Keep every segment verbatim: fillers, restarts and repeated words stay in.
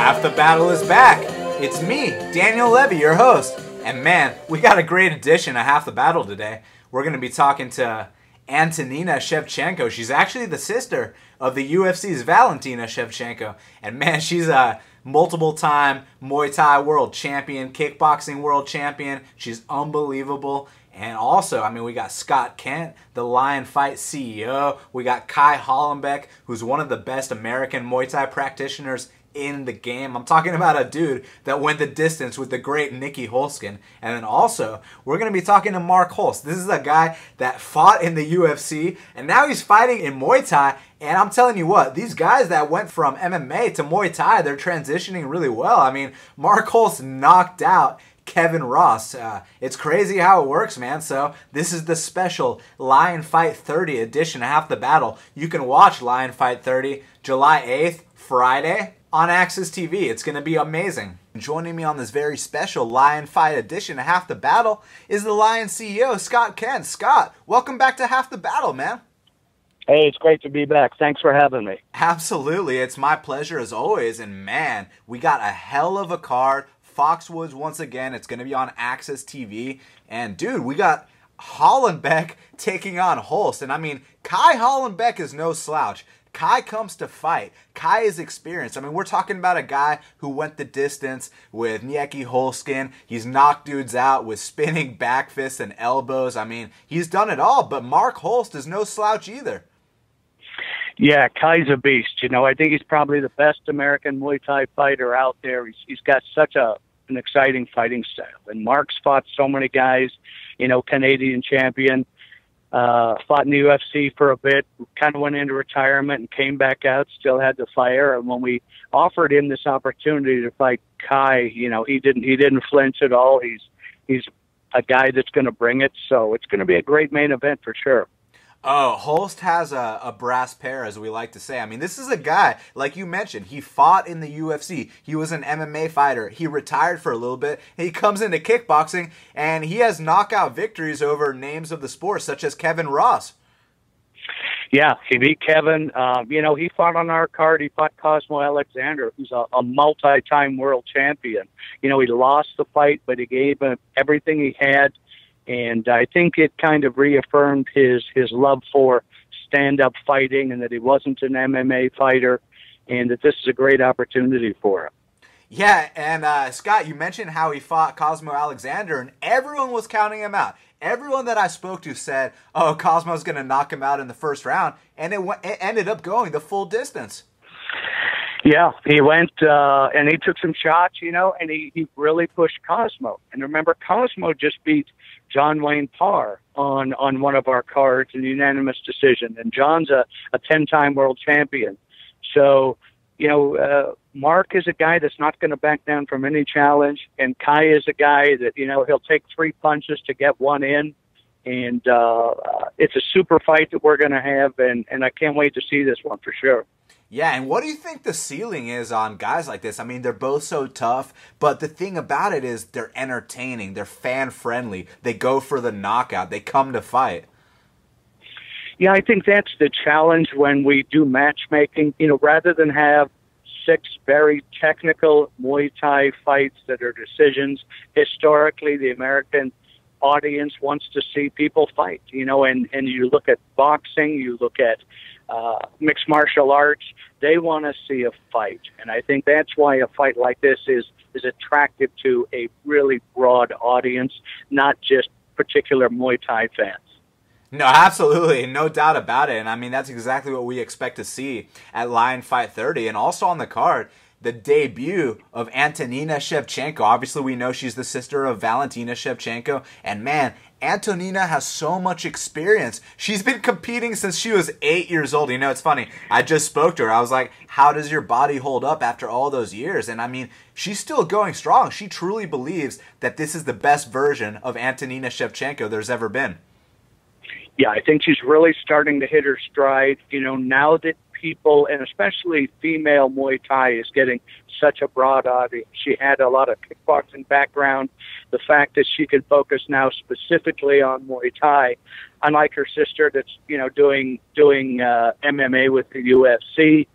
Half the Battle is back. It's me, Daniel Levi, your host. And man, we got a great edition of Half the Battle today. We're going to be talking to Antonina Shevchenko. She's actually the sister of the U F C's Valentina Shevchenko. And man, she's a multiple-time Muay Thai world champion, kickboxing world champion. She's unbelievable. And also, I mean, we got Scott Kent, the Lion Fight C E O. We got Ky Hollenbeck, who's one of the best American Muay Thai practitioners in the game. I'm talking about a dude that went the distance with the great Nieky Holzken. And then also, we're going to be talking to Mark Holst. This is a guy that fought in the U F C, and now he's fighting in Muay Thai. And I'm telling you what, these guys that went from M M A to Muay Thai, they're transitioning really well. I mean, Mark Holst knocked out Kevin Ross. Uh, it's crazy how it works, man. So this is the special Lion Fight thirty edition of Half the Battle. You can watch Lion Fight thirty July eighth, Friday, on A X S T V. It's going to be amazing. Joining me on this very special Lion Fight edition of Half the Battle is the Lion C E O, Scott Kent. Scott, welcome back to Half the Battle, man. Hey, it's great to be back. Thanks for having me. Absolutely. It's my pleasure as always. And man, we got a hell of a card. Foxwoods once again. It's going to be on A X S T V. And dude, we got Hollenbeck taking on Holst. And I mean, Ky Hollenbeck is no slouch. Ky comes to fight. Ky is experienced. I mean, we're talking about a guy who went the distance with Nieky Holzken. He's knocked dudes out with spinning back fists and elbows. I mean, he's done it all, but Mark Holst is no slouch either. Yeah, Ky's a beast. You know, I think he's probably the best American Muay Thai fighter out there. He's, he's got such a, an exciting fighting style. And Mark's fought so many guys, you know, Canadian champion. Uh, fought in the U F C for a bit, kind of went into retirement and came back out, still had the fire. And when we offered him this opportunity to fight Ky, you know, he didn't, he didn't flinch at all. He's, he's a guy that's going to bring it. So it's going to be a great main event for sure. Oh, Holst has a, a brass pair, as we like to say. I mean, this is a guy, like you mentioned, he fought in the U F C. He was an M M A fighter. He retired for a little bit. He comes into kickboxing, and he has knockout victories over names of the sport, such as Kevin Ross. Yeah, he beat Kevin. Um, you know, he fought on our card. He fought Cosmo Alexander, who's a, a multi-time world champion. You know, he lost the fight, but he gave him everything he had. And I think it kind of reaffirmed his, his love for stand-up fighting and that he wasn't an M M A fighter and that this is a great opportunity for him. Yeah, and uh, Scott, you mentioned how he fought Cosmo Alexander and everyone was counting him out. Everyone that I spoke to said, oh, Cosmo's going to knock him out in the first round, and it, went, it ended up going the full distance. Yeah, he went uh, and he took some shots, you know, and he, he really pushed Cosmo. And remember, Cosmo just beat John Wayne Parr on, on one of our cards, a unanimous decision. And John's a, a ten-time world champion. So, you know, uh, Mark is a guy that's not going to back down from any challenge. And Ky is a guy that, you know, he'll take three punches to get one in. And uh, it's a super fight that we're going to have. And, and I can't wait to see this one for sure. Yeah, and what do you think the ceiling is on guys like this? I mean, they're both so tough, but the thing about it is they're entertaining, they're fan-friendly, they go for the knockout, they come to fight. Yeah, I think that's the challenge when we do matchmaking. You know, rather than have six very technical Muay Thai fights that are decisions, historically the American audience wants to see people fight, you know, and, and you look at boxing, you look at Uh, mixed martial arts, they want to see a fight. And I think that's why a fight like this is, is attractive to a really broad audience, not just particular Muay Thai fans. No, absolutely. No doubt about it. And I mean, that's exactly what we expect to see at Lion Fight thirty. And also on the card, the debut of Antonina Shevchenko. Obviously, we know she's the sister of Valentina Shevchenko. And man, Antonina has so much experience. She's been competing since she was eight years old. You know, it's funny. I just spoke to her. I was like, how does your body hold up after all those years? And I mean, she's still going strong. She truly believes that this is the best version of Antonina Shevchenko there's ever been. Yeah, I think she's really starting to hit her stride. You know, now that people, and especially female Muay Thai, is getting such a broad audience. She had a lot of kickboxing background. The fact that she can focus now specifically on Muay Thai, unlike her sister that's, you know, doing doing uh, M M A with the U F C,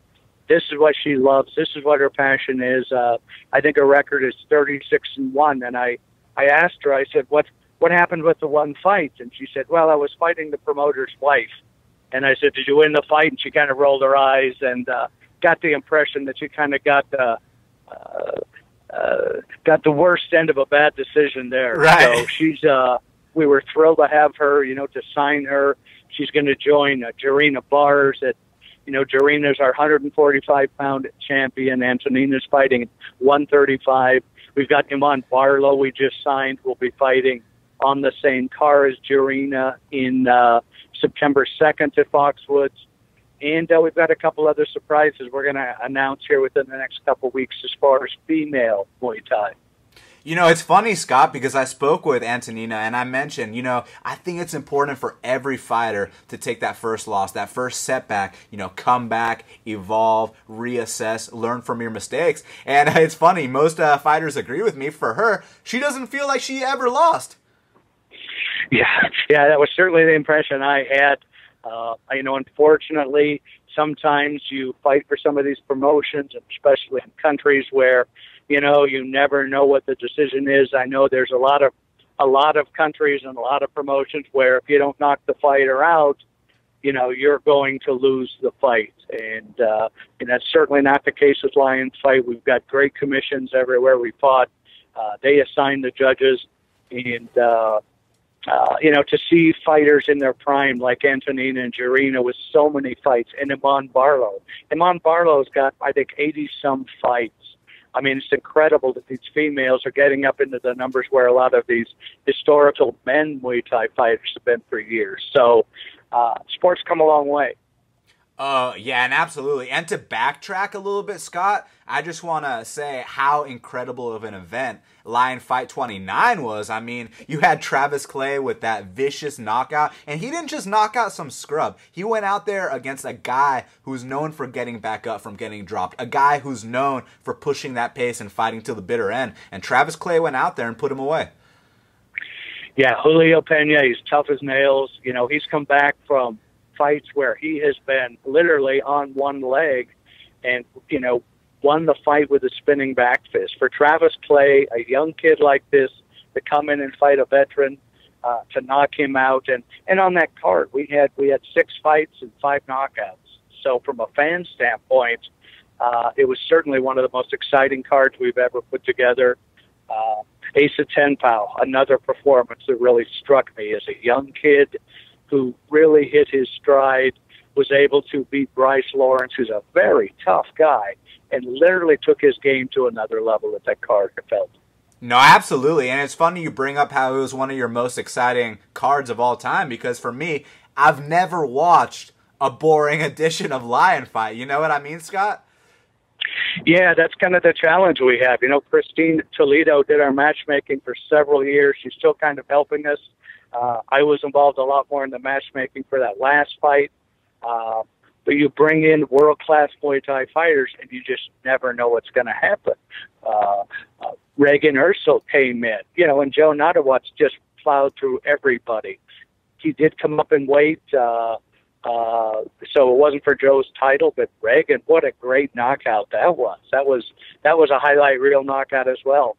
This is what she loves. This is what her passion is. Uh, I think her record is thirty-six and one. And I, I asked her, I said, what, what happened with the one fight? And she said, well, I was fighting the promoter's wife. And I said, did you win the fight? And she kind of rolled her eyes, and uh, got the impression that she kind of got the, uh, uh, got the worst end of a bad decision there. Right. So she's, uh, we were thrilled to have her, you know, to sign her. She's going to join uh, Jorina Baars at, you know, Jorina's our one forty-five pound champion. Antonina's fighting at one thirty-five. We've got Iman Barlow we just signed. We'll be fighting on the same car as Jorina in uh, September second at Foxwoods. And uh, we've got a couple other surprises we're going to announce here within the next couple of weeks as far as female Muay Thai. You know, it's funny, Scott, because I spoke with Antonina and I mentioned, you know, I think it's important for every fighter to take that first loss, that first setback, you know, come back, evolve, reassess, learn from your mistakes. And it's funny, most uh, fighters agree with me. For her, she doesn't feel like she ever lost. Yeah, yeah, that was certainly the impression I had. Uh, you know, unfortunately, sometimes you fight for some of these promotions, especially in countries where, you know, you never know what the decision is. I know there's a lot of a lot of countries and a lot of promotions where if you don't knock the fighter out, you know, you're going to lose the fight. And, uh, and that's certainly not the case with Lion Fight. We've got great commissions everywhere we fought. Uh, they assign the judges. And, uh, uh, you know, to see fighters in their prime like Antonina and Jorina with so many fights, and Iman Barlow. Iman Barlow's got, I think, eighty-some fights. I mean, it's incredible that these females are getting up into the numbers where a lot of these historical men Muay Thai fighters have been for years. So uh, sports come a long way. Uh, yeah, and absolutely. And to backtrack a little bit, Scott, I just want to say how incredible of an event Lion Fight twenty-nine was. I mean, you had Travis Clay with that vicious knockout, and he didn't just knock out some scrub. He went out there against a guy who's known for getting back up from getting dropped, a guy who's known for pushing that pace and fighting till the bitter end, and Travis Clay went out there and put him away. Yeah, Julio Pena, he's tough as nails. You know, he's come back from fights where he has been literally on one leg and, you know, won the fight with a spinning back fist. For Travis Clay, a young kid like this, to come in and fight a veteran, uh, to knock him out. And, and on that card, we had, we had six fights and five knockouts. So from a fan standpoint, uh, it was certainly one of the most exciting cards we've ever put together. Uh, Ace of Tenpow, another performance that really struck me as a young kid who really hit his stride, was able to beat Bryce Lawrence, who's a very tough guy, and literally took his game to another level at that card, I felt. No, absolutely. And it's funny you bring up how it was one of your most exciting cards of all time, because for me, I've never watched a boring edition of Lion Fight. You know what I mean, Scott? Yeah, that's kind of the challenge we have. You know, Christine Toledo did our matchmaking for several years. She's still kind of helping us. Uh, I was involved a lot more in the matchmaking for that last fight. Uh, but you bring in world-class Muay Thai fighters, and you just never know what's going to happen. Uh, uh, Reagan Ursal came in, you know, and Joe Nadawatz just plowed through everybody. He did come up in weight, uh, uh, so it wasn't for Joe's title, but Reagan, what a great knockout that was. That was, that was a highlight reel knockout as well.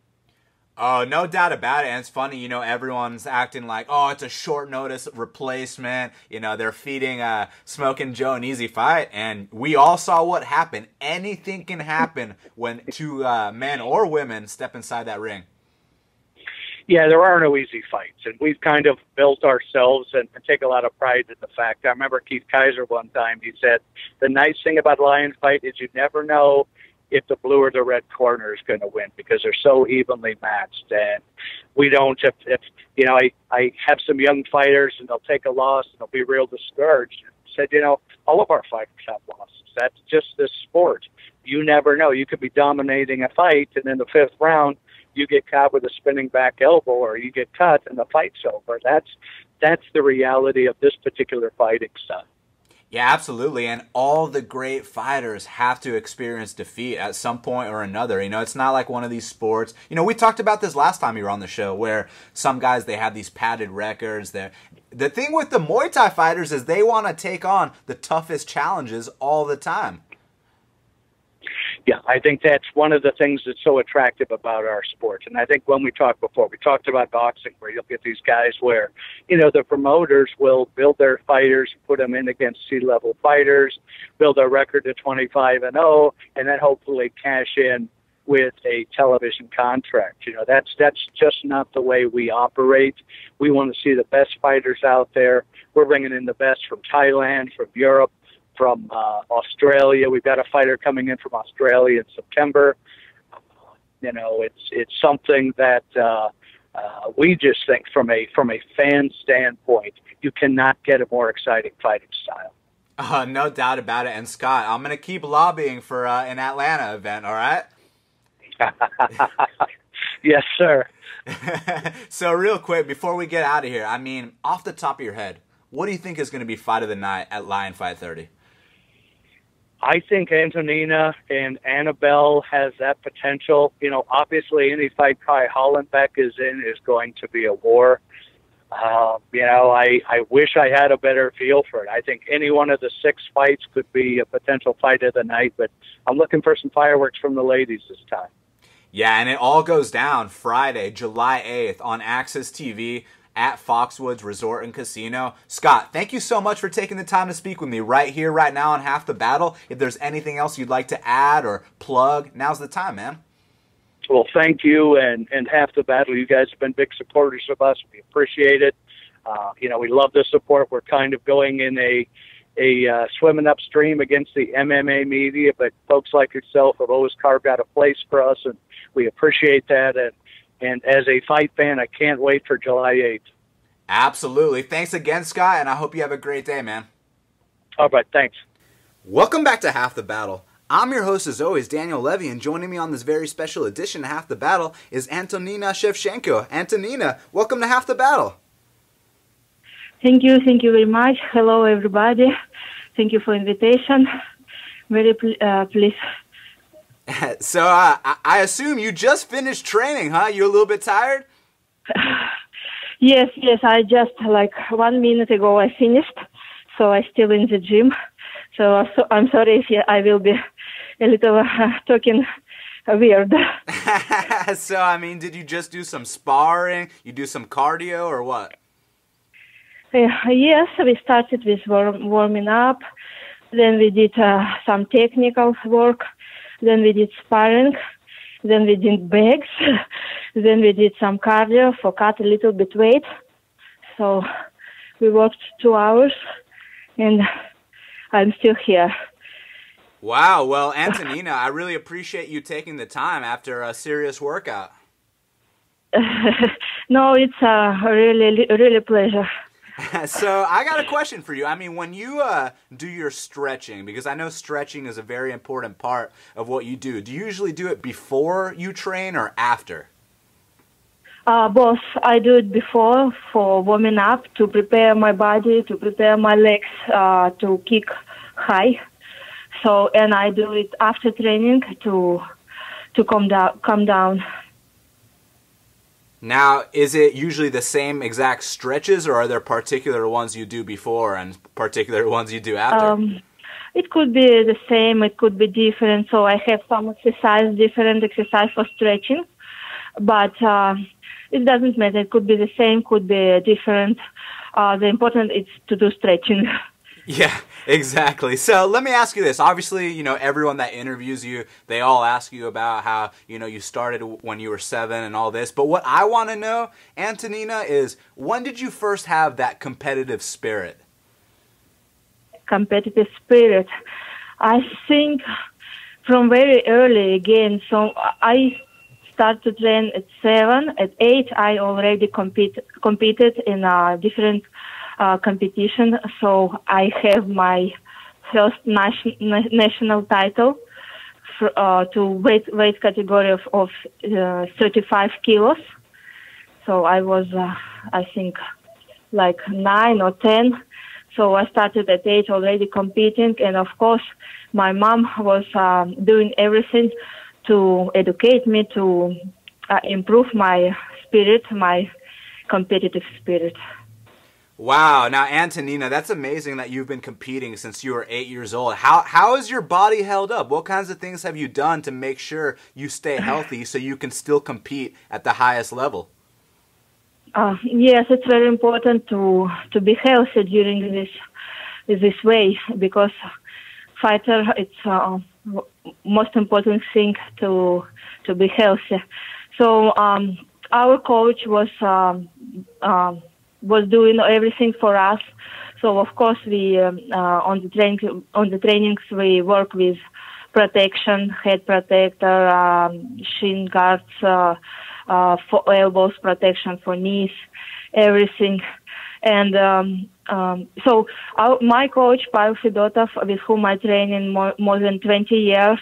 Oh, no doubt about it. And it's funny, you know, everyone's acting like, oh, it's a short notice replacement. You know, they're feeding uh, Smokin' Joe an easy fight. And we all saw what happened. Anything can happen when two uh, men or women step inside that ring. Yeah, there are no easy fights. And we've kind of built ourselves and, and take a lot of pride in the fact. I remember Keith Kaiser one time, he said, the nice thing about Lion Fight is you never know if the blue or the red corner is going to win, because they're so evenly matched. And we don't, if, if you know, I, I have some young fighters and they'll take a loss and they'll be real discouraged. I said, you know, all of our fighters have losses. That's just this sport. You never know. You could be dominating a fight, and in the fifth round, you get caught with a spinning back elbow, or you get cut and the fight's over. That's, that's the reality of this particular fighting stuff. Yeah, absolutely. And all the great fighters have to experience defeat at some point or another. You know, it's not like one of these sports. You know, we talked about this last time you were on the show, where some guys, they have these padded records. They're, the thing with the Muay Thai fighters is they want to take on the toughest challenges all the time. yeah, I think that's one of the things that's so attractive about our sport. And I think when we talked before, we talked about boxing, where you'll get these guys where, you know, the promoters will build their fighters, put them in against C-level fighters, build their record to twenty-five and oh, and then hopefully cash in with a television contract. You know, that's that's just not the way we operate. We want to see the best fighters out there. We're bringing in the best from Thailand, from Europe, from uh, Australia. We've got a fighter coming in from Australia in September. You know, it's it's something that uh, uh, we just think from a from a fan standpoint, you cannot get a more exciting fighting style. Uh, no doubt about it. And Scott, I'm going to keep lobbying for uh, an Atlanta event. All right. Yes, sir. So real quick, before we get out of here, I mean, off the top of your head, what do you think is going to be fight of the night at Lion Fight thirty? I think Antonina and Annabelle has that potential. You know, obviously any fight Ky Hollenbeck is in is going to be a war. Uh, you know, I, I wish I had a better feel for it. I think any one of the six fights could be a potential fight of the night, but I'm looking for some fireworks from the ladies this time. Yeah, and it all goes down Friday, July eighth on A X S T V at Foxwoods Resort and Casino. Scott, thank you so much for taking the time to speak with me right here, right now on Half the Battle. If there's anything else you'd like to add or plug, now's the time, man. Well, thank you, and, and Half the Battle. You guys have been big supporters of us. We appreciate it. Uh, you know, we love the support. We're kind of going in a... a uh, swimming upstream against the M M A media, but folks like yourself have always carved out a place for us, and we appreciate that. And, and as a fight fan, I can't wait for July eighth. Absolutely. Thanks again, Scott, and I hope you have a great day, man. All right, thanks. Welcome back to Half the Battle. I'm your host, as always, Daniel Levy, and joining me on this very special edition of Half the Battle is Antonina Shevchenko. Antonina, welcome to Half the Battle. Thank you. Thank you very much. Hello, everybody. Thank you for invitation. Very pl uh, pleased. So uh, I, I assume you just finished training, huh? You're a little bit tired? Yes, yes. I just, like, one minute ago I finished, so I'm still in the gym. So, so I'm sorry if I will be a little uh, talking weird. So, I mean, did you just do some sparring? You do some cardio or what? Uh, yes, we started with warm, warming up, then we did uh, some technical work, then we did sparring, then we did bags, then we did some cardio for cut a little bit weight. So we worked two hours, and I'm still here. Wow. Well, Antonina, I really appreciate you taking the time after a serious workout. No, it's a really, really pleasure. So I got a question for you. I mean, when you uh, do your stretching, because I know stretching is a very important part of what you do, do you usually do it before you train or after? Uh, both. I do it before for warming up, to prepare my body, to prepare my legs uh, to kick high. So, and I do it after training to to calm down. Calm down. Now, is it usually the same exact stretches, or are there particular ones you do before and particular ones you do after? Um, it could be the same. It could be different. So I have some exercise, different exercise for stretching, but uh, it doesn't matter. It could be the same, could be different. Uh, the important is to do stretching. Yeah, exactly. So let me ask you this. Obviously, you know, everyone that interviews you, they all ask you about how, you know, you started when you were seven and all this. But what I want to know, Antonina, is when did you first have that competitive spirit? Competitive spirit. I think from very early again. So I started to train at seven. At eight, I already compete, competed in uh, different Uh, competition, so I have my first nation, na national title for, uh, to weight weight category of, of uh, thirty-five kilos. So I was, uh, I think, like nine or ten. So I started at eight already competing, and of course, my mom was uh, doing everything to educate me to uh, improve my spirit, my competitive spirit. Wow. Now, Antonina, that's amazing that you've been competing since you were eight years old. How how is your body held up? What kinds of things have you done to make sure you stay healthy so you can still compete at the highest level? Uh, yes, it's very important to to be healthy during this this way, because fighter, it's uh, most important thing to to be healthy. So um, our coach was. Um, uh, was doing everything for us. So of course we um, uh, on the training on the trainings we work with protection, head protector, um, shin guards, uh, uh, for elbows protection, for knees, everything. And um, um, so our, my coach Pavel Fedotov, with whom I train in more, more than twenty years,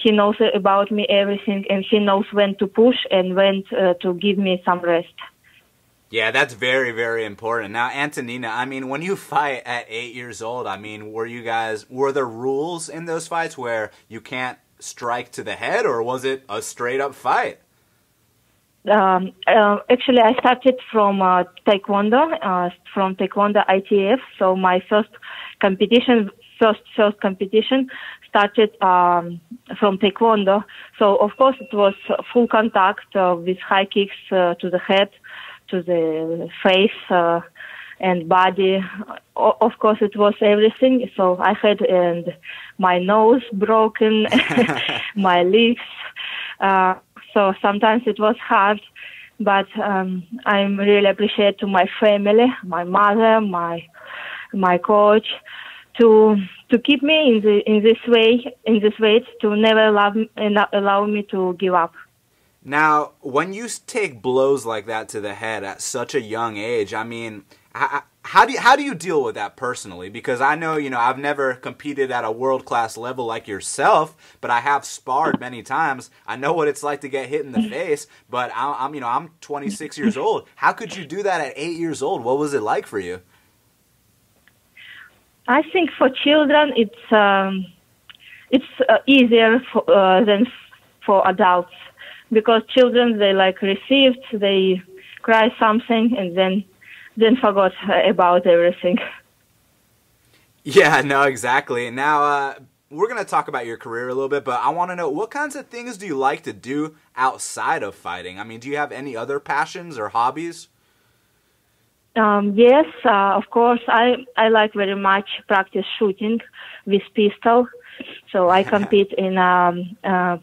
he knows about me everything, and he knows when to push and when uh, to give me some rest. Yeah, that's very, very important. Now, Antonina, I mean, when you fight at eight years old, I mean, were you guys, were there rules in those fights where you can't strike to the head, or was it a straight-up fight? Um, uh, actually, I started from uh, Taekwondo, uh, from Taekwondo I T F. So my first competition, first first competition, started um, from Taekwondo. So of course, it was full contact uh, with high kicks uh, to the head, to the face uh, and body. O of course, it was everything. So I had and my nose broken, my lips. Uh, so sometimes it was hard, but um, I'm really appreciative to my family, my mother, my my coach, to to keep me in the in this way, in this way, to never allow allow me to give up. Now, when you take blows like that to the head at such a young age, I mean, how, how do you, how do you deal with that personally? Because I know, you know, I've never competed at a world-class level like yourself, but I have sparred many times. I know what it's like to get hit in the face, but I, I'm, you know, I'm twenty-six years old. How could you do that at eight years old? What was it like for you? I think for children, it's um, it's uh, easier for, uh, than for adults. Because children, they like received, they cry something, and then then forgot about everything. Yeah, no, exactly. Now, uh, we're going to talk about your career a little bit, but I want to know, what kinds of things do you like to do outside of fighting? I mean, do you have any other passions or hobbies? Um, yes, uh, of course. I, I like very much practice shooting with pistol. So I compete in... Um, uh,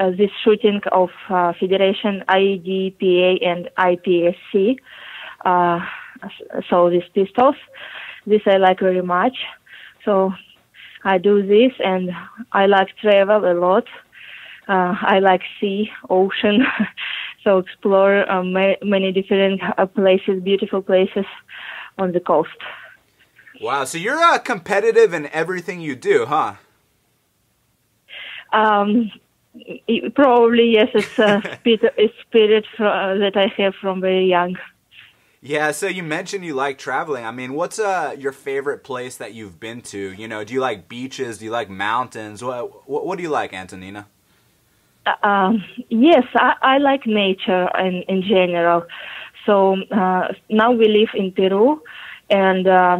Uh, this shooting of uh, Federation I D P A and I P S C, uh, so these pistols, this I like very much. So I do this, and I like travel a lot. Uh, I like sea, ocean, so explore uh, ma many different uh, places, beautiful places on the coast. Wow, so you're uh, competitive in everything you do, huh? Um. It, probably, yes, it's a spirit, it's spirit for, uh, that I have from very young. Yeah, so you mentioned you like traveling. I mean, what's uh, your favorite place that you've been to? You know, do you like beaches? Do you like mountains? What, what, what do you like, Antonina? Uh, um, yes, I, I like nature in, in general. So uh, now we live in Peru, and um,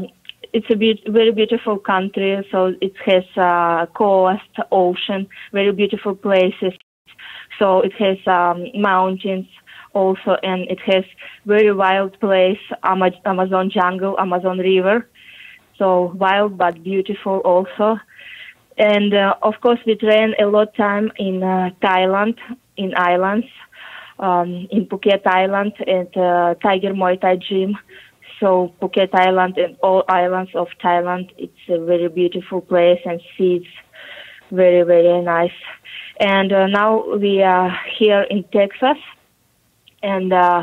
it's a be very beautiful country, so it has uh, coast, ocean, very beautiful places. So it has um, mountains also, and it has very wild place, Ama Amazon jungle, Amazon river. So wild but beautiful also. And uh, of course, we train a lot time in uh, Thailand, in islands, um, in Phuket Island at uh, Tiger Muay Thai Gym. So Phuket Island and all islands of Thailand, it's a very beautiful place, and seas, very, very nice. And uh, now we are here in Texas, and uh,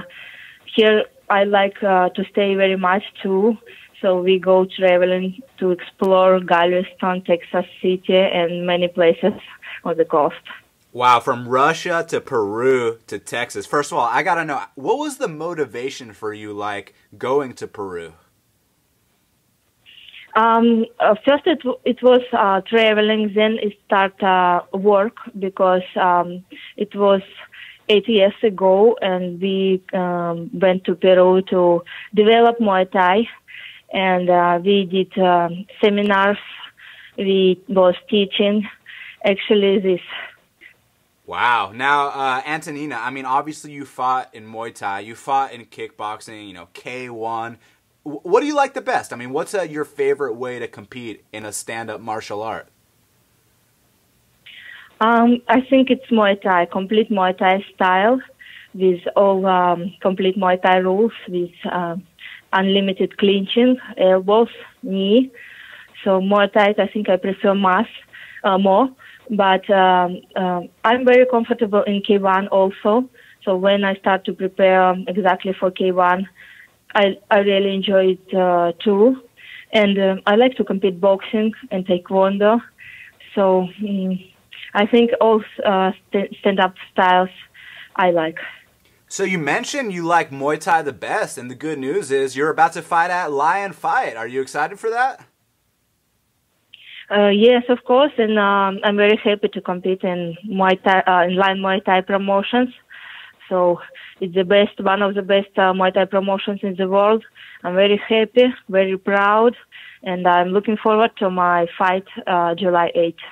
here I like uh, to stay very much too. So we go traveling to explore Galveston, Texas City, and many places on the coast. Wow, from Russia to Peru to Texas. First of all, I gotta know, what was the motivation for you, like, going to Peru? Um, uh, first, it, it was uh, traveling, then it started uh, work, because um, it was eight years ago, and we um, went to Peru to develop Muay Thai, and uh, we did um, seminars. We was teaching actually this. Wow. Now, uh, Antonina, I mean, obviously you fought in Muay Thai, you fought in kickboxing, you know, K one. W what do you like the best? I mean, what's uh, your favorite way to compete in a stand-up martial art? Um, I think it's Muay Thai, complete Muay Thai style with all um, complete Muay Thai rules with uh, unlimited clinching, elbows, knee. So Muay Thai, I think I prefer mass, uh, more. But um, uh, I'm very comfortable in K one also. So when I start to prepare exactly for K one, I, I really enjoy it uh, too. And um, I like to compete boxing and taekwondo. So um, I think all uh, st stand-up styles I like. So you mentioned you like Muay Thai the best, and the good news is you're about to fight at Lion Fight. Are you excited for that? Uh, yes, of course, and um, I'm very happy to compete in Muay Thai, uh, in Lion Muay Thai Promotions. So it's the best, one of the best uh, Muay Thai promotions in the world. I'm very happy, very proud, and I'm looking forward to my fight uh, July eighth.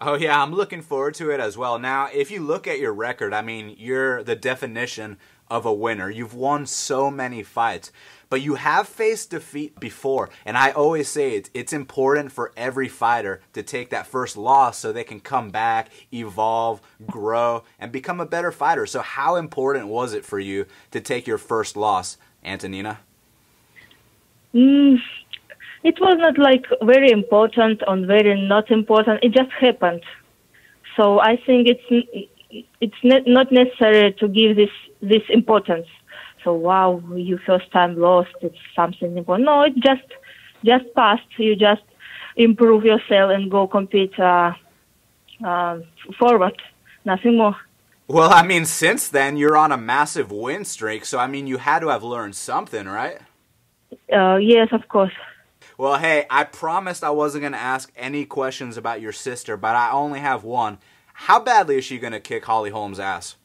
Oh yeah, I'm looking forward to it as well. Now, if you look at your record, I mean, you're the definition of a winner. You've won so many fights, but you have faced defeat before, and I always say it's, it's important for every fighter to take that first loss so they can come back, evolve, grow, and become a better fighter. So how important was it for you to take your first loss, Antonina? Mm, it was not like very important or very not important. It just happened. So I think it's it's not necessary to give this this importance. So wow, you first time lost. It's something important. No, it just just passed. You just improve yourself and go compete uh, uh, forward. Nothing more. Well, I mean, since then you're on a massive win streak. So I mean, you had to have learned something, right? Uh, yes, of course. Well, hey, I promised I wasn't going to ask any questions about your sister, but I only have one. How badly is she going to kick Holly Holm's ass?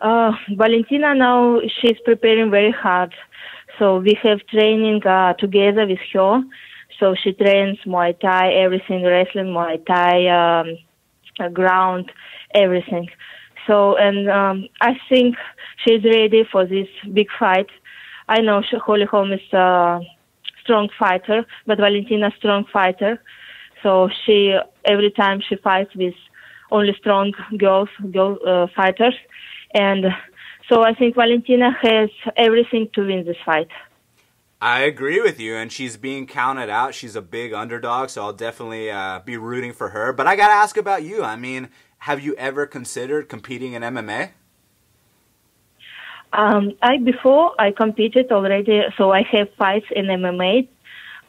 Uh, Valentina now, she's preparing very hard. So we have training uh, together with her. So she trains Muay Thai, everything, wrestling, Muay Thai, um, ground, everything. So, and um, I think she's ready for this big fight. I know she, Holly Holm is a strong fighter, but Valentina's a strong fighter. So she, every time she fights with only strong girls, girl uh, fighters. And so I think Valentina has everything to win this fight. I agree with you, and she's being counted out. She's a big underdog, so I'll definitely uh, be rooting for her. But I got to ask about you. I mean, have you ever considered competing in M M A? Um, I before, I competed already, so I have fights in M M A.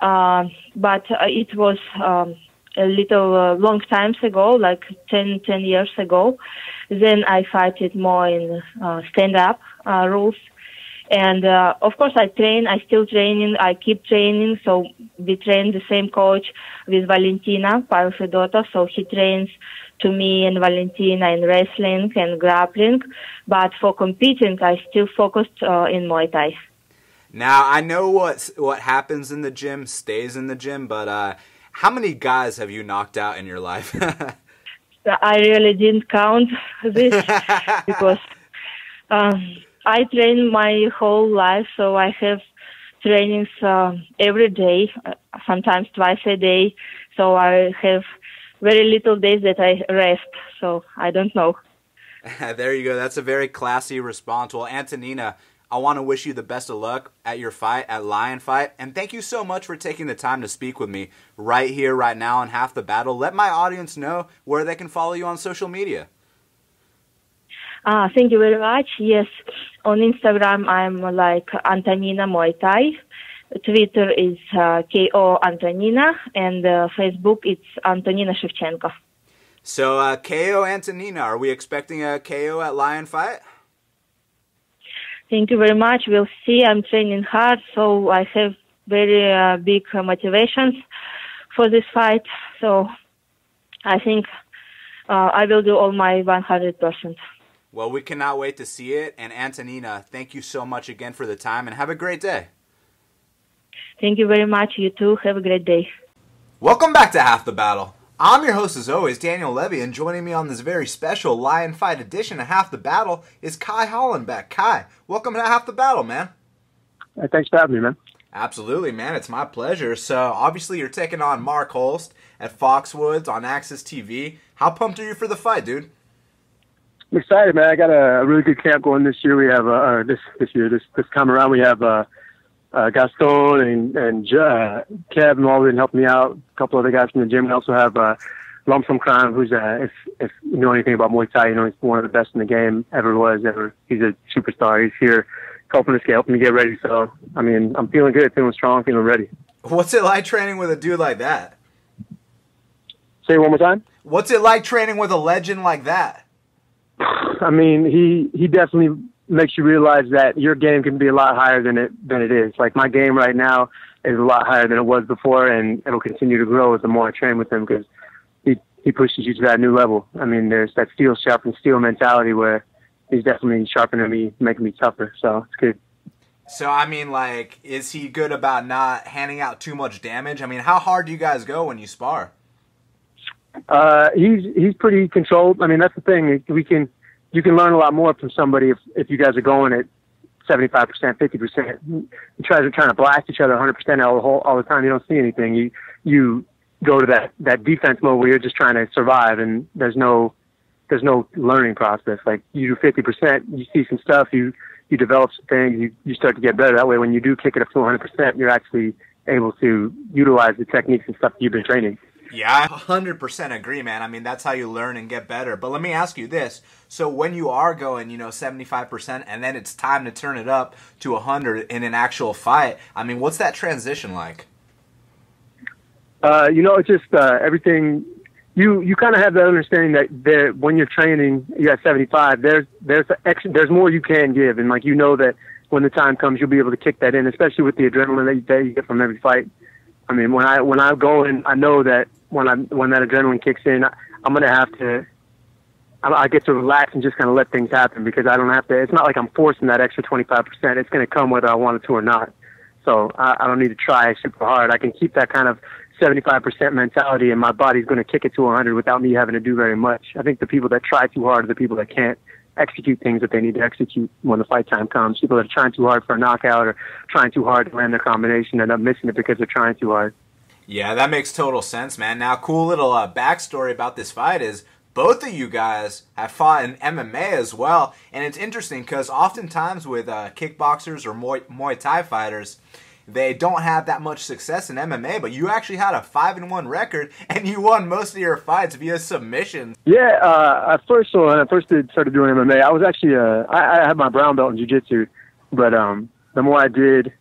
Uh, but uh, it was um, a little uh, long times ago, like ten, ten years ago. Then I fighted more in uh, stand-up uh, rules. And, uh, of course, I train. I still training. I keep training. So we train the same coach with Valentina, Pavel Fedotov. So he trains to me and Valentina in wrestling and grappling. But for competing, I still focused uh, in Muay Thai. Now, I know what what happens in the gym stays in the gym, but uh, how many guys have you knocked out in your life? I really didn't count this because um, I train my whole life, so I have trainings uh, every day, sometimes twice a day. So I have very little days that I rest, so I don't know. There you go. That's a very classy response. Well, Antonina, I want to wish you the best of luck at your fight, at Lion Fight. And thank you so much for taking the time to speak with me right here, right now on Half the Battle. Let my audience know where they can follow you on social media. Uh, thank you very much. Yes, on Instagram, I'm like Antonina Muay Thai. Twitter is uh, K O Antonina. And uh, Facebook, it's Antonina Shevchenko. So, uh, K O Antonina, are we expecting a K O at Lion Fight? Thank you very much. We'll see. I'm training hard, so I have very uh, big uh, motivations for this fight. So I think uh, I will do all my one hundred percent. Well, we cannot wait to see it. And Antonina, thank you so much again for the time, and have a great day. Thank you very much. You too. Have a great day. Welcome back to Half the Battle. I'm your host as always, Daniel Levy, and joining me on this very special Lion Fight edition of Half the Battle is Ky Hollenbeck. Ky, welcome to Half the Battle, man. Hey, thanks for having me, man. Absolutely, man. It's my pleasure. So, obviously, you're taking on Mark Holst at Foxwoods on A X S T V. How pumped are you for the fight, dude? I'm excited, man. I got a really good camp going this year. We have, uh, this this year, this this time around, we have uh, uh, Gaston and, and uh, Kev and all been helping me out. A couple other guys from the gym. We also have uh, Lumpfum Crime, who's, uh, if, if you know anything about Muay Thai, you know he's one of the best in the game, ever was, ever. He's a superstar. He's here helping us get, helping me get ready. So, I mean, I'm feeling good, feeling strong, feeling ready. What's it like training with a dude like that? Say it one more time? What's it like training with a legend like that? I mean, he he definitely makes you realize that your game can be a lot higher than it than it is. Like, my game right now is a lot higher than it was before, and it'll continue to grow the more I train with him, because he, he pushes you to that new level. I mean, there's that steel sharpens steel mentality where he's definitely sharpening me, making me tougher, so it's good. So, I mean, like, is he good about not handing out too much damage? I mean, how hard do you guys go when you spar? Uh, he's he's pretty controlled. I mean, that's the thing. We can you can learn a lot more from somebody if if you guys are going at seventy-five percent, fifty percent. You guys are trying to blast each other a hundred percent all the whole all the time. You don't see anything. You you go to that that defense mode where you're just trying to survive, and there's no. There's no learning process. Like, you do fifty percent, you see some stuff, you, you develop some things, you, you start to get better. That way, when you do kick it up to one hundred percent, you're actually able to utilize the techniques and stuff you've been training. Yeah, I one hundred percent agree, man. I mean, that's how you learn and get better. But let me ask you this. So when you are going, you know, seventy-five percent, and then it's time to turn it up to one hundred in an actual fight, I mean, what's that transition like? Uh, you know, it's just uh, everything... You you kind of have that understanding that there, when you're training, you at seventy-five. There's there's extra, there's more you can give, and like you know that when the time comes, you'll be able to kick that in, especially with the adrenaline that you, that you get from every fight. I mean, when I when I go in, I know that when I when that adrenaline kicks in, I, I'm gonna have to. I, I get to relax and just kind of let things happen, because I don't have to. It's not like I'm forcing that extra twenty-five percent. It's gonna come whether I want it to or not. So I, I don't need to try super hard. I can keep that kind of seventy-five percent mentality, and my body's going to kick it to one hundred without me having to do very much. I think the people that try too hard are the people that can't execute things that they need to execute when the fight time comes. People that are trying too hard for a knockout or trying too hard to land their combination end up missing it because they're trying too hard. Yeah, that makes total sense, man. Now, cool little uh, backstory about this fight is both of you guys have fought in M M A as well, and it's interesting because oftentimes with uh, kickboxers or Muay, Muay Thai fighters, they don't have that much success in M M A, but you actually had a five and one record, and you won most of your fights via submission. Yeah, uh, at first, so when I first did, started doing M M A, I was actually, uh, I, I had my brown belt in jiu-jitsu, but um, the more I did,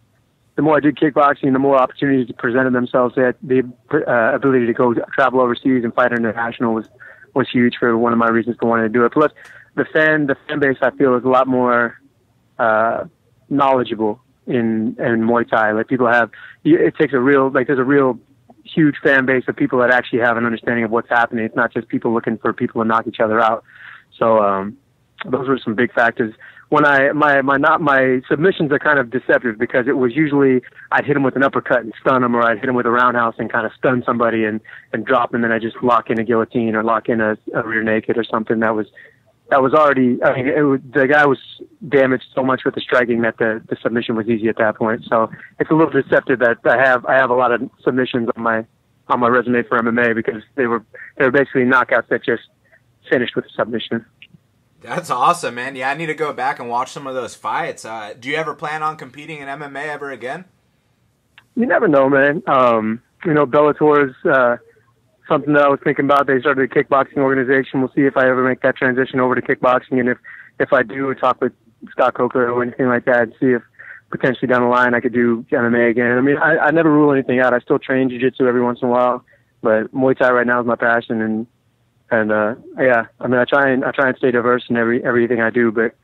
the more I did kickboxing, the more opportunities presented themselves. That the uh, ability to go travel overseas and fight international was, was huge for one of my reasons for wanting to do it. Plus, the fan, the fan base, I feel, is a lot more uh, knowledgeable in in Muay Thai. Like, people have, it takes a real, like, there's a real huge fan base of people that actually have an understanding of what's happening. It's not just people looking for people to knock each other out. So um those were some big factors. When I my my not my submissions are kind of deceptive, because it was usually I'd hit him with an uppercut and stun him, or I'd hit him with a roundhouse and kind of stun somebody and and drop him, and then I just lock in a guillotine or lock in a, a rear naked or something. That was That was already, I mean, it was, the guy was damaged so much with the striking that the, the submission was easy at that point. So it's a little deceptive that I have I have a lot of submissions on my on my resume for M M A, because they were they were basically knockouts that just finished with a submission. That's awesome, man. Yeah, I need to go back and watch some of those fights. Uh, do you ever plan on competing in M M A ever again? You never know, man. Um, you know, Bellator's. Uh, Something that I was thinking about. They started a kickboxing organization. We'll see if I ever make that transition over to kickboxing, and if if I do, talk with Scott Coker or anything like that, and see if potentially down the line I could do M M A again. I mean, I, I never rule anything out. I still train jiu-jitsu every once in a while, but Muay Thai right now is my passion, and and uh, yeah, I mean, I try and I try and stay diverse in every everything I do, but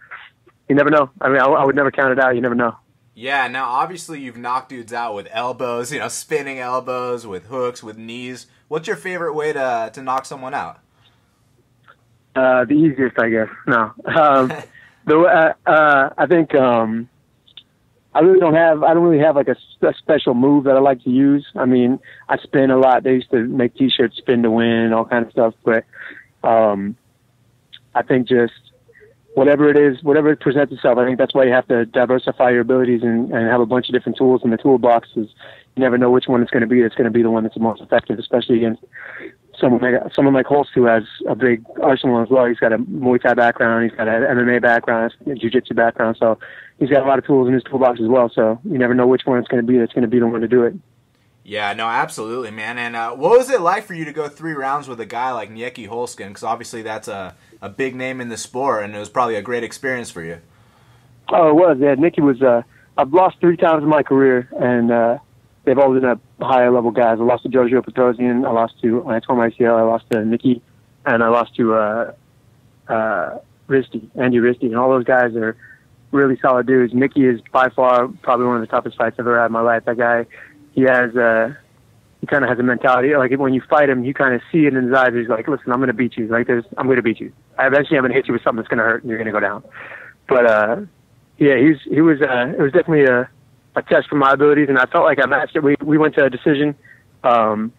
you never know. I mean, I, I would never count it out. You never know. Yeah. Now, obviously, you've knocked dudes out with elbows, you know, spinning elbows, with hooks, with knees. What's your favorite way to to knock someone out? Uh, the easiest, I guess. No, um, the uh, uh, I think um, I really don't have. I don't really have like a, a special move that I like to use. I mean, I spin a lot. They used to make T-shirts, spin to win, all kind of stuff. But um, I think just whatever it is, whatever it presents itself. I think that's why you have to diversify your abilities and, and have a bunch of different tools in the toolbox. You never know which one it's going to be. That's going to be the one that's the most effective, especially against someone like, someone like Holst, who has a big arsenal as well. He's got a Muay Thai background. He's got an M M A background, a jiu-jitsu background. So he's got a lot of tools in his toolbox as well. So you never know which one it's going to be that's going to be the one to do it. Yeah, no, absolutely, man. And uh, what was it like for you to go three rounds with a guy like Nieky Holzken? Because obviously that's a, a big name in the sport, and it was probably a great experience for you. Oh, it was. Yeah, Nieky was uh, – I've lost three times in my career, and uh, – they've all been up higher-level guys. I lost to Giorgio Petrosian. I lost to, when I tore my A C L, I lost to Nieky, and I lost to uh, uh, Ristie, Andy Ristie. And all those guys are really solid dudes. Nieky is by far probably one of the toughest fights I've ever had in my life. That guy, he has uh, he kind of has a mentality. Like, when you fight him, you kind of see it in his eyes. He's like, listen, I'm going to beat you. Like, there's, I'm going to beat you. Eventually, I'm going to hit you with something that's going to hurt, and you're going to go down. But, uh, yeah, he's, he was uh, it was definitely a... a test for my abilities, and I felt like I matched it. We we went to a decision, um,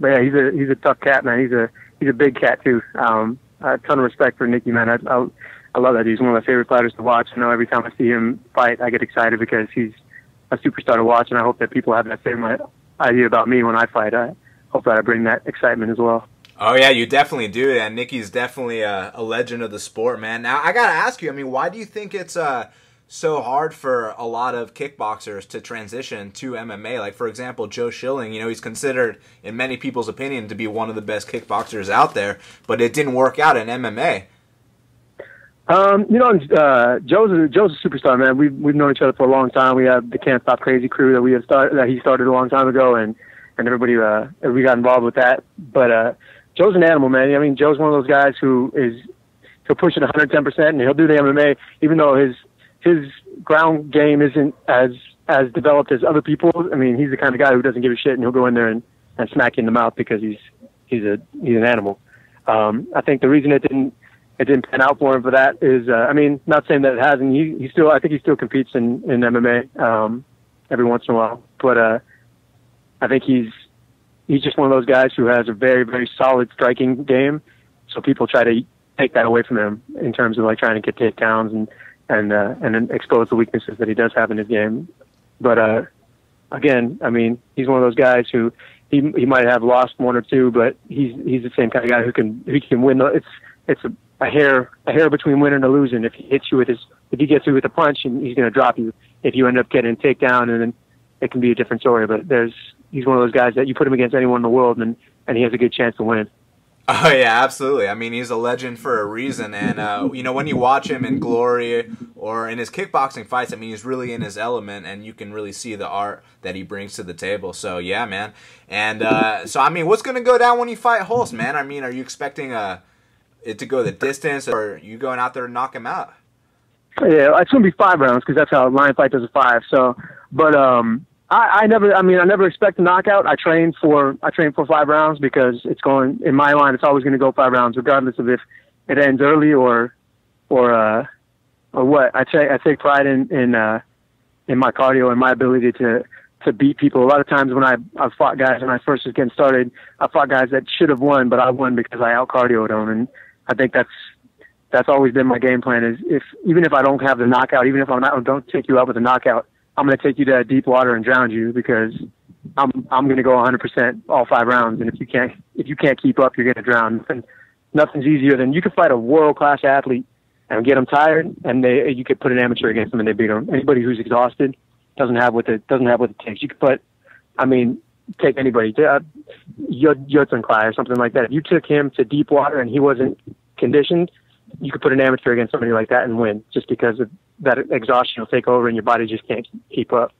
but yeah, he's a he's a tough cat, man. He's a he's a big cat too. Um, a ton of respect for Nieky, man. I, I I love that. He's one of my favorite fighters to watch. I know every time I see him fight, I get excited because he's a superstar to watch, and I hope that people have that same idea about me when I fight. I hope that I bring that excitement as well. Oh yeah, you definitely do, and Nicky's definitely a, a legend of the sport, man. Now I gotta ask you, I mean, why do you think it's uh so hard for a lot of kickboxers to transition to M M A? Like, for example, Joe Schilling, you know, he's considered, in many people's opinion, to be one of the best kickboxers out there, but it didn't work out in M M A. Um, you know, uh, Joe's, Joe's a superstar, man. We've, we've known each other for a long time. We have the Can't Stop Crazy crew that we have started, that he started a long time ago, and, and everybody, uh, everybody got involved with that. But uh, Joe's an animal, man. I mean, Joe's one of those guys who is, he'll push it one hundred ten percent, and he'll do the M M A, even though his, his ground game isn't as as developed as other people's. I mean, he's the kind of guy who doesn't give a shit, and he'll go in there and, and smack you in the mouth because he's he's a he's an animal. Um, I think the reason it didn't it didn't pan out for him for that is, uh, I mean, not saying that it hasn't. He he still I think he still competes in in M M A um, every once in a while, but uh, I think he's he's just one of those guys who has a very very solid striking game. So people try to take that away from him in terms of like trying to get takedowns and. and uh, and expose the weaknesses that he does have in his game. But uh, again, I mean, he's one of those guys who he he might have lost one or two, but he's he's the same kind of guy who can who can win. It's it's a, a hair a hair between winning and losing. If he hits you with his if he gets you with a punch, and he's going to drop you. If you end up getting a takedown, and then it can be a different story. But there's he's one of those guys that you put him against anyone in the world, and and he has a good chance to win. Oh, yeah, absolutely. I mean, he's a legend for a reason. And, uh, you know, when you watch him in Glory or in his kickboxing fights, I mean, he's really in his element, and you can really see the art that he brings to the table. So, yeah, man. And uh, so, I mean, what's going to go down when you fight Holst, man? I mean, are you expecting uh, it to go the distance, or are you going out there to knock him out? Yeah, it's going to be five rounds because that's how Lion Fight does a five. So, but um, I, I never, I mean, I never expect a knockout. I train for, I train for five rounds because it's going, in my line, it's always going to go five rounds, regardless of if it ends early or, or, uh, or what. I take, I take pride in, in, uh, in my cardio and my ability to, to beat people. A lot of times when I, I fought guys when I first was getting started, I fought guys that should have won, but I won because I out-cardioed them. And I think that's, that's always been my game plan is if, even if I don't have the knockout, even if I'm not, don't take you out with a knockout, I'm going to take you to deep water and drown you because I'm I'm going to go one hundred percent all five rounds. And if you can't if you can't keep up, you're going to drown. And nothing's easier than you can fight a world class athlete and get them tired, and they you could put an amateur against them and they beat them. Anybody who's exhausted doesn't have what it doesn't have what it takes. You could put, I mean, take anybody, uh, Jotun Clay or something like that. If you took him to deep water and he wasn't conditioned, you could put an amateur against somebody like that and win just because of that exhaustion will take over and your body just can't keep up.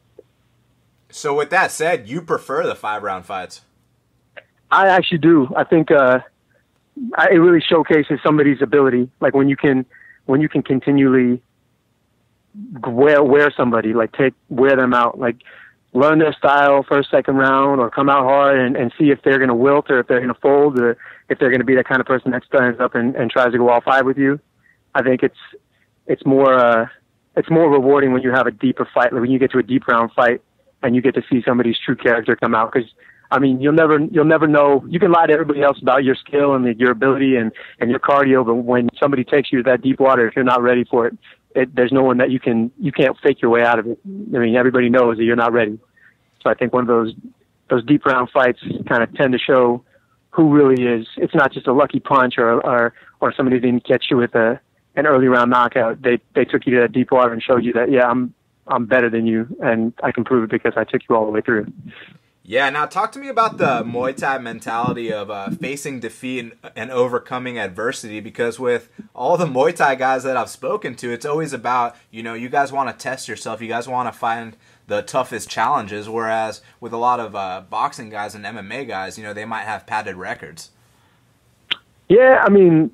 So with that said, you prefer the five-round fights? I actually do. I think uh, I, it really showcases somebody's ability. Like when you can when you can continually wear, wear somebody, like take wear them out, like learn their style first, second round, or come out hard and, and see if they're going to wilt or if they're going to fold or if they're going to be that kind of person that stands up and, and tries to go all five with you, I think it's it's more uh, it's more rewarding when you have a deeper fight, like when you get to a deep round fight and you get to see somebody's true character come out. Because I mean, you'll never you'll never know. You can lie to everybody else about your skill and your ability and, and your cardio, but when somebody takes you to that deep water, if you're not ready for it, it, there's no one that you can you can't fake your way out of it. I mean, everybody knows that you're not ready. So I think one of those those deep round fights kind of tend to show who really is. It's not just a lucky punch or or, or somebody didn't catch you with a an early round knockout. They they took you to that deep water and showed you that, yeah, I'm I'm better than you, and I can prove it because I took you all the way through. Yeah, now talk to me about the Muay Thai mentality of uh, facing defeat and, and overcoming adversity, because with all the Muay Thai guys that I've spoken to, it's always about, you know, you guys want to test yourself, you guys want to find the toughest challenges, whereas with a lot of uh, boxing guys and M M A guys, you know, they might have padded records. Yeah, I mean,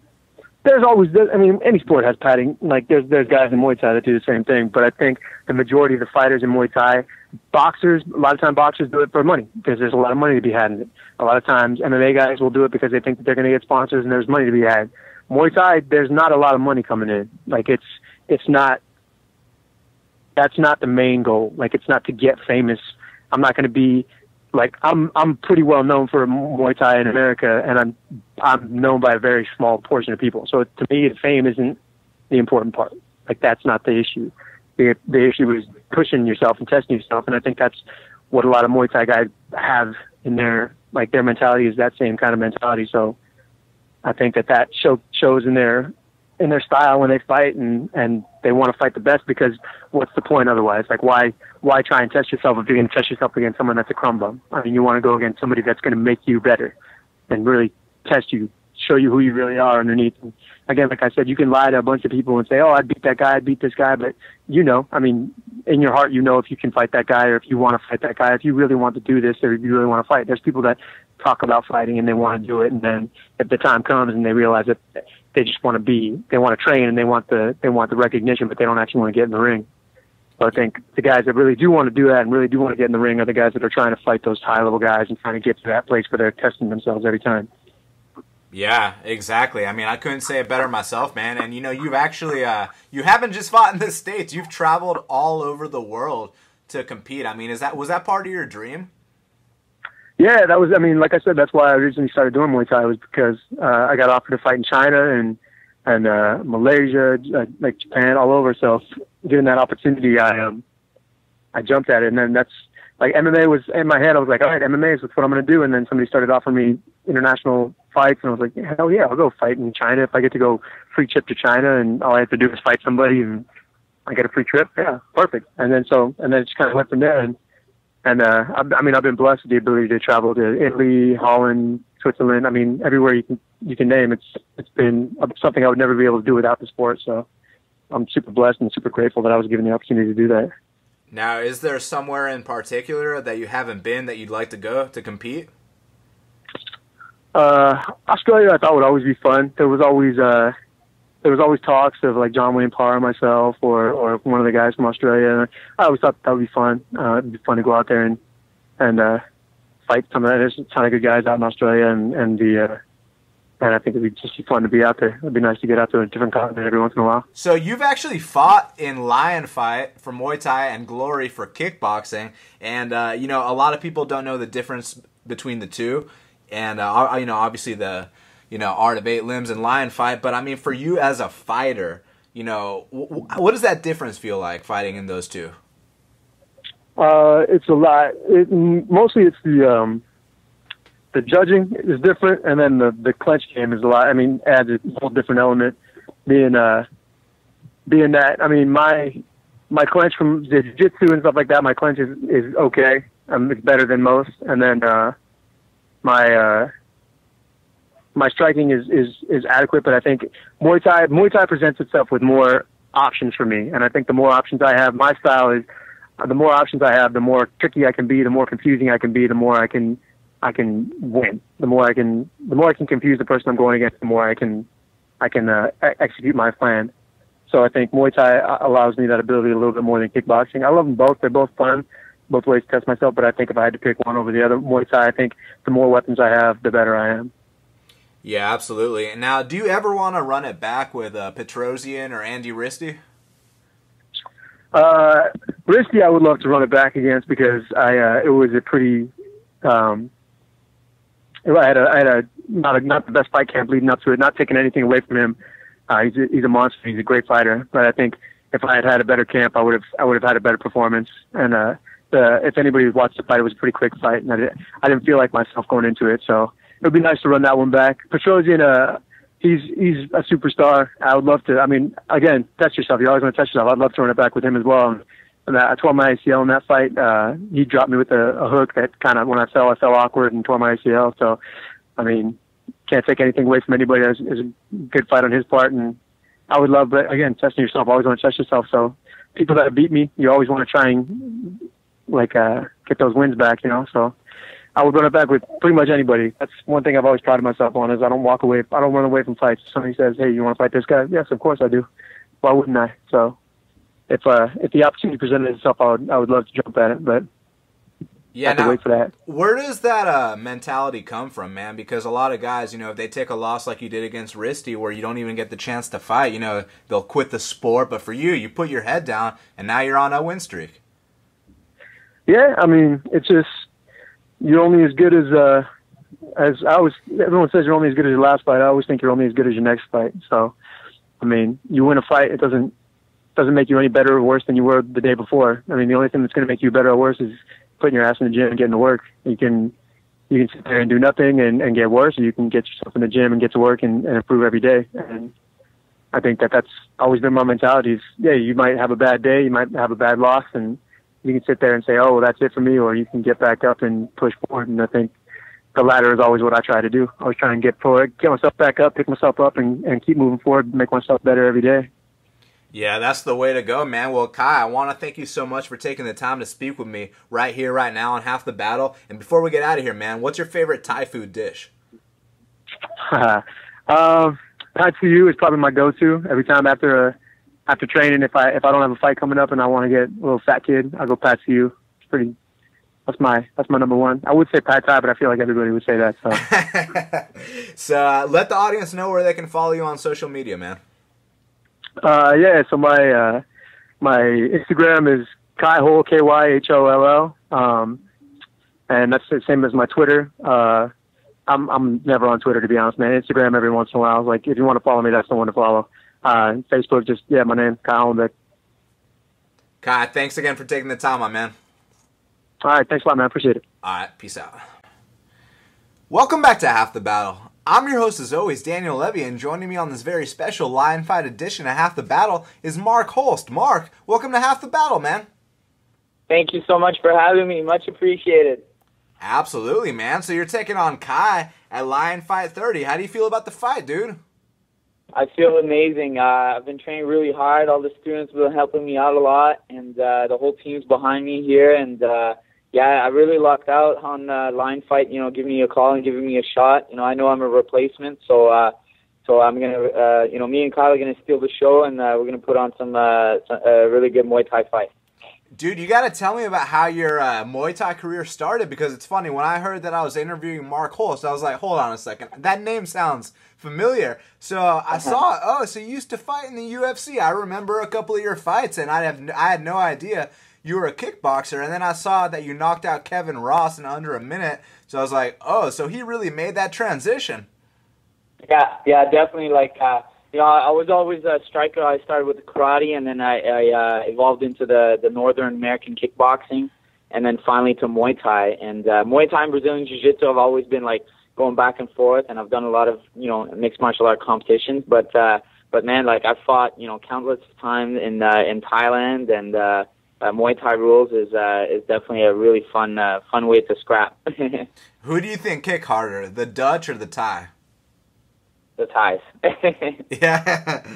there's always, I mean, any sport has padding. Like, there's, there's guys in Muay Thai that do the same thing, but I think the majority of the fighters in Muay Thai, boxers, a lot of time boxers do it for money because there's a lot of money to be had in it. A lot of times M M A guys will do it because they think that they're going to get sponsors and there's money to be had. Muay Thai, there's not a lot of money coming in. Like, it's, it's not, that's not the main goal. Like, it's not to get famous. I'm not going to be like, I'm, I'm pretty well known for Muay Thai in America, and I'm, I'm known by a very small portion of people. So to me, fame isn't the important part. Like, that's not the issue. The, the issue is pushing yourself and testing yourself, and I think that's what a lot of Muay Thai guys have in their, like, their mentality is that same kind of mentality. So I think that that show, shows in their in their style when they fight, and, and they want to fight the best, because what's the point otherwise? Like, why why try and test yourself if you're going to test yourself against someone that's a crumb bum? I mean, you want to go against somebody that's going to make you better and really test you, show you who you really are underneath. And again, like I said, you can lie to a bunch of people and say, oh, I beat that guy, I beat this guy, but you know, I mean, in your heart, you know if you can fight that guy, or if you want to fight that guy, if you really want to do this, or if you really want to fight. There's people that talk about fighting and they want to do it, and then if the time comes and they realize that they just want to be, they want to train and they want the, they want the recognition, but they don't actually want to get in the ring. So I think the guys that really do want to do that and really do want to get in the ring are the guys that are trying to fight those high-level guys and trying to get to that place where they're testing themselves every time. Yeah, exactly. I mean, I couldn't say it better myself, man. And, you know, you've actually, uh, you haven't just fought in the States. You've traveled all over the world to compete. I mean, is that, was that part of your dream? Yeah, that was, I mean, like I said, that's why I originally started doing Muay Thai, was because uh, I got offered to fight in China and, and uh, Malaysia, uh, like Japan, all over. So given that opportunity, I, um, I jumped at it. And then that's, like, M M A was in my head. I was like, all right, M M A is what I'm going to do. And then somebody started offering me international fights, and I was like, hell yeah, I'll go fight in China. If I get to go free trip to China and all I have to do is fight somebody and I get a free trip, yeah, perfect. And then so, and then it just kind of went from there. And, and uh, I, I mean, I've been blessed with the ability to travel to Italy, Holland, Switzerland. I mean, everywhere you can, you can name, it's it's been something I would never be able to do without the sport. So I'm super blessed and super grateful that I was given the opportunity to do that. Now, is there somewhere in particular that you haven't been that you'd like to go to compete? Uh, Australia, I thought, would always be fun. There was always uh, there was always talks of, like, John Wayne Parr, myself, or or one of the guys from Australia. I always thought that would be fun. Uh, it'd be fun to go out there and and uh, fight some of that. There's a ton of good guys out in Australia, and and the uh, and I think it'd be just be fun to be out there. It'd be nice to get out to a different continent every once in a while. So you've actually fought in Lion Fight for Muay Thai and Glory for kickboxing, and uh, you know, a lot of people don't know the difference between the two. And, uh, you know, obviously the, you know, Art of Eight Limbs and Lion Fight. But, I mean, for you as a fighter, you know, w what does that difference feel like fighting in those two? Uh, it's a lot. It, mostly it's the um, the judging is different. And then the, the clinch game is a lot. I mean, adds a whole different element. Being, uh, being that, I mean, my my clinch from jiu-jitsu and stuff like that, my clinch is, is okay. Um, it's better than most. And then... Uh, My uh, my striking is, is, is adequate, but I think Muay Thai Muay Thai presents itself with more options for me, and I think the more options I have, my style is uh, the more options I have, the more tricky I can be, the more confusing I can be, the more I can I can win, the more I can the more I can confuse the person I'm going against, the more I can I can uh, execute my plan. So I think Muay Thai allows me that ability a little bit more than kickboxing. I love them both; they're both fun. Both ways to test myself, but I think if I had to pick one over the other, Muay Thai, I think the more weapons I have, the better I am. Yeah, absolutely. And now, do you ever want to run it back with uh, Petrosian or Andy Ristie? Uh, Ristie, I would love to run it back against because I uh, it was a pretty. Um, I had a, I had a not a, not the best fight camp leading up to it. Not taking anything away from him. Uh, he's a, he's a monster. He's a great fighter. But I think if I had had a better camp, I would have I would have had a better performance. And uh, the, if anybody watched the fight, it was a pretty quick fight, and I didn't I didn't feel like myself going into it. So it would be nice to run that one back. Petrosian, uh, he's he's a superstar. I would love to. I mean, again, test yourself. You always want to test yourself. I'd love to run it back with him as well. And, and I tore my A C L in that fight. Uh, he dropped me with a, a hook that kind of, when I fell, I fell awkward and tore my A C L. So, I mean, can't take anything away from anybody. It was, it was a good fight on his part. And I would love, but again, testing yourself. Always want to test yourself. So people that have beat me, you always want to try and like uh, get those wins back, you know. So I would run it back with pretty much anybody. That's one thing I've always prided myself on is I don't walk away. I don't run away from fights. If somebody says, hey, you want to fight this guy? Yes, of course I do. Why wouldn't I? So if uh, if the opportunity presented itself, I would, I would love to jump at it, but yeah, I have now, to wait for that. Where does that uh, mentality come from, man? Because a lot of guys, you know, if they take a loss like you did against Ristie where you don't even get the chance to fight, you know, they'll quit the sport. But for you, you put your head down, and now you're on a win streak. Yeah, I mean, it's just... You're only as good as, uh, as I always, everyone says you're only as good as your last fight. I always think you're only as good as your next fight. So, I mean, you win a fight, it doesn't, doesn't make you any better or worse than you were the day before. I mean, the only thing that's going to make you better or worse is putting your ass in the gym and getting to work. You can, you can sit there and do nothing and, and get worse, or you can get yourself in the gym and get to work and, and improve every day. And I think that that's always been my mentality is, yeah, you might have a bad day, you might have a bad loss, and you can sit there and say, oh, well, that's it for me, or you can get back up and push forward. And I think the latter is always what I try to do. I always try and get forward, get myself back up, pick myself up, and, and keep moving forward, make myself better every day. Yeah, that's the way to go, man. Well, Ky, I want to thank you so much for taking the time to speak with me right here, right now on Half the Battle. And before we get out of here, man, what's your favorite Thai food dish? uh, Pad See Ew is probably my go-to every time after a After training, if I if I don't have a fight coming up and I want to get a little fat kid, I'll go Pad See Ew. It's pretty. That's my that's my number one. I would say Pad Thai, but I feel like everybody would say that. So, so uh, let the audience know where they can follow you on social media, man. Uh, yeah. So my uh, my Instagram is Ky Holl, K Y H O L L, um, and that's the same as my Twitter. Uh, I'm I'm never on Twitter, to be honest, man. Instagram every once in a while. Like if you want to follow me, that's the one to follow. Uh, Facebook, just, yeah, my name, Ky Hollenbeck. Ky, thanks again for taking the time, my man. All right, thanks a lot, man. I appreciate it. All right, peace out. Welcome back to Half the Battle. I'm your host, as always, Daniel Levy, and joining me on this very special Lion Fight edition of Half the Battle is Mark Holst. Mark, welcome to Half the Battle, man. Thank you so much for having me. Much appreciated. Absolutely, man. So you're taking on Ky at Lion Fight thirty. How do you feel about the fight, dude? I feel amazing. Uh, I've been training really hard. All the students have been helping me out a lot, and uh, the whole team's behind me here. And, uh, yeah, I really lucked out on uh, Lion Fight, you know, giving me a call and giving me a shot. You know, I know I'm a replacement, so uh, so I'm going to, uh, you know, me and Kyle are going to steal the show, and uh, we're going to put on some uh, a really good Muay Thai fight. Dude, you got to tell me about how your uh, Muay Thai career started, because it's funny. When I heard that I was interviewing Mark Holst, I was like, hold on a second. That name sounds familiar. So I saw, oh, so you used to fight in the U F C. I remember a couple of your fights, and I, have, I had no idea you were a kickboxer. And then I saw that you knocked out Kevin Ross in under a minute. So I was like, oh, so he really made that transition. Yeah, yeah, definitely. Like, uh, you know, I was always a striker. I started with karate, and then I, I uh, evolved into the, the Northern American kickboxing, and then finally to Muay Thai. And uh, Muay Thai and Brazilian Jiu-Jitsu have always been, like, going back and forth, and I've done a lot of, you know, mixed martial art competitions. But, uh, but man, like, I've fought, you know, countless times in uh, in Thailand, and uh, uh, Muay Thai rules is uh, is definitely a really fun, uh, fun way to scrap. Who do you think kick harder, the Dutch or the Thai? The Thais. Yeah.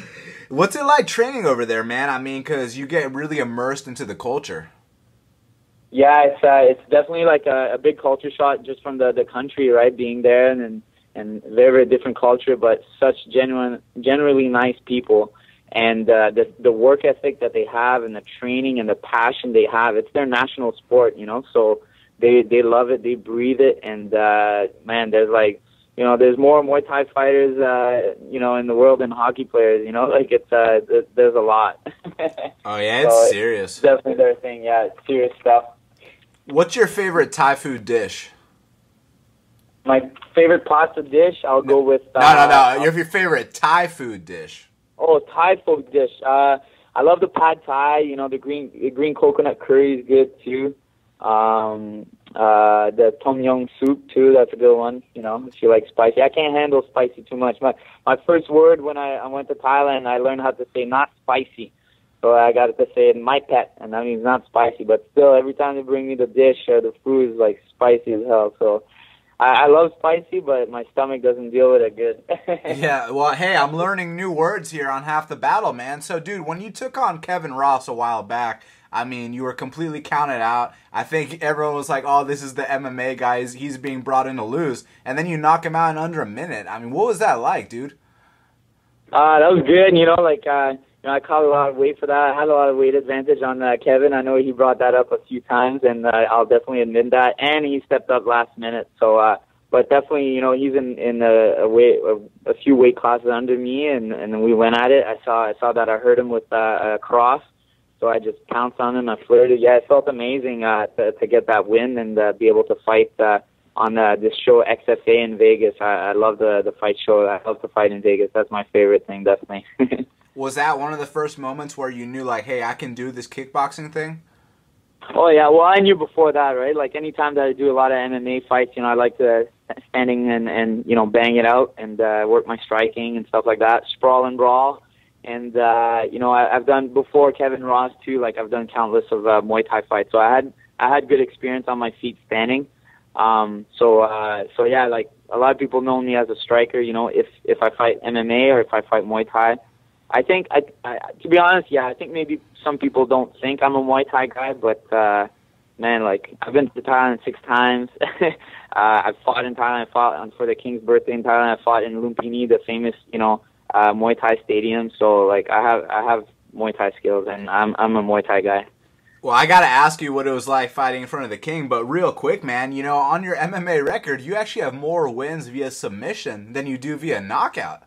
What's it like training over there, man? I mean, because you get really immersed into the culture. Yeah, it's uh, it's definitely like a, a big culture shock just from the, the country, right? Being there and and very, very different culture, but such genuine, generally nice people, and uh, the the work ethic that they have, and the training and the passion they have. It's their national sport, you know. So they they love it, they breathe it, and uh, man, there's like. you know, there's more Muay Thai fighters, uh, you know, in the world than hockey players, you know, like it's, uh, th there's a lot. Oh yeah, it's so serious. It's definitely their thing, yeah, it's serious stuff. What's your favorite Thai food dish? My favorite pasta dish, I'll no, go with... Uh, no, no, no, your, your favorite Thai food dish. Oh, Thai food dish. Uh, I love the pad Thai, you know, the green the green coconut curry is good too. Um, uh, the tom yum soup too, that's a good one, you know, if you like spicy. I can't handle spicy too much. My, my first word when I, I went to Thailand, I learned how to say not spicy. So I got to say it in my pet, and that means not spicy. But still, every time they bring me the dish or the food is like spicy as hell. So I, I love spicy, but my stomach doesn't deal with it good. Yeah, well, hey, I'm learning new words here on Half the Battle, man. So, dude, when you took on Kevin Ross a while back, I mean, you were completely counted out. I think everyone was like, oh, this is the M M A guy. He's, he's being brought in to lose. And then you knock him out in under a minute. I mean, what was that like, dude? Uh, that was good, you know, like... Uh, You know, I caught a lot of weight for that. I had a lot of weight advantage on uh, Kevin. I know he brought that up a few times, and uh, I'll definitely admit that. And he stepped up last minute. So, uh, but definitely, you know, he's in in a, a weight a, a few weight classes under me, and and we went at it. I saw I saw that I hurt him with uh, a cross, so I just pounced on him. I flirted. Yeah, it felt amazing uh, to, to get that win and uh, be able to fight uh, on uh, this show X F A in Vegas. I, I love the the fight show. I love to fight in Vegas. That's my favorite thing, definitely. Was that one of the first moments where you knew, like, hey, I can do this kickboxing thing? Oh, yeah. Well, I knew before that, right? Like, any time that I do a lot of M M A fights, you know, I like to standing and, and you know, bang it out and uh, work my striking and stuff like that, sprawl and brawl. And, uh, you know, I, I've done before Kevin Ross, too. Like, I've done countless of uh, Muay Thai fights. So I had I had good experience on my feet standing. Um, so, uh, so yeah, like, a lot of people know me as a striker, you know, if, if I fight M M A or if I fight Muay Thai. I think, I, I, to be honest, yeah, I think maybe some people don't think I'm a Muay Thai guy, but, uh, man, like, I've been to Thailand six times. uh, I've fought in Thailand. I fought on, for the King's birthday in Thailand. I fought in Lumpini, the famous, you know, uh, Muay Thai stadium. So, like, I have I have Muay Thai skills, and I'm, I'm a Muay Thai guy. Well, I got to ask you what it was like fighting in front of the King, but real quick, man, you know, on your M M A record, you actually have more wins via submission than you do via knockout.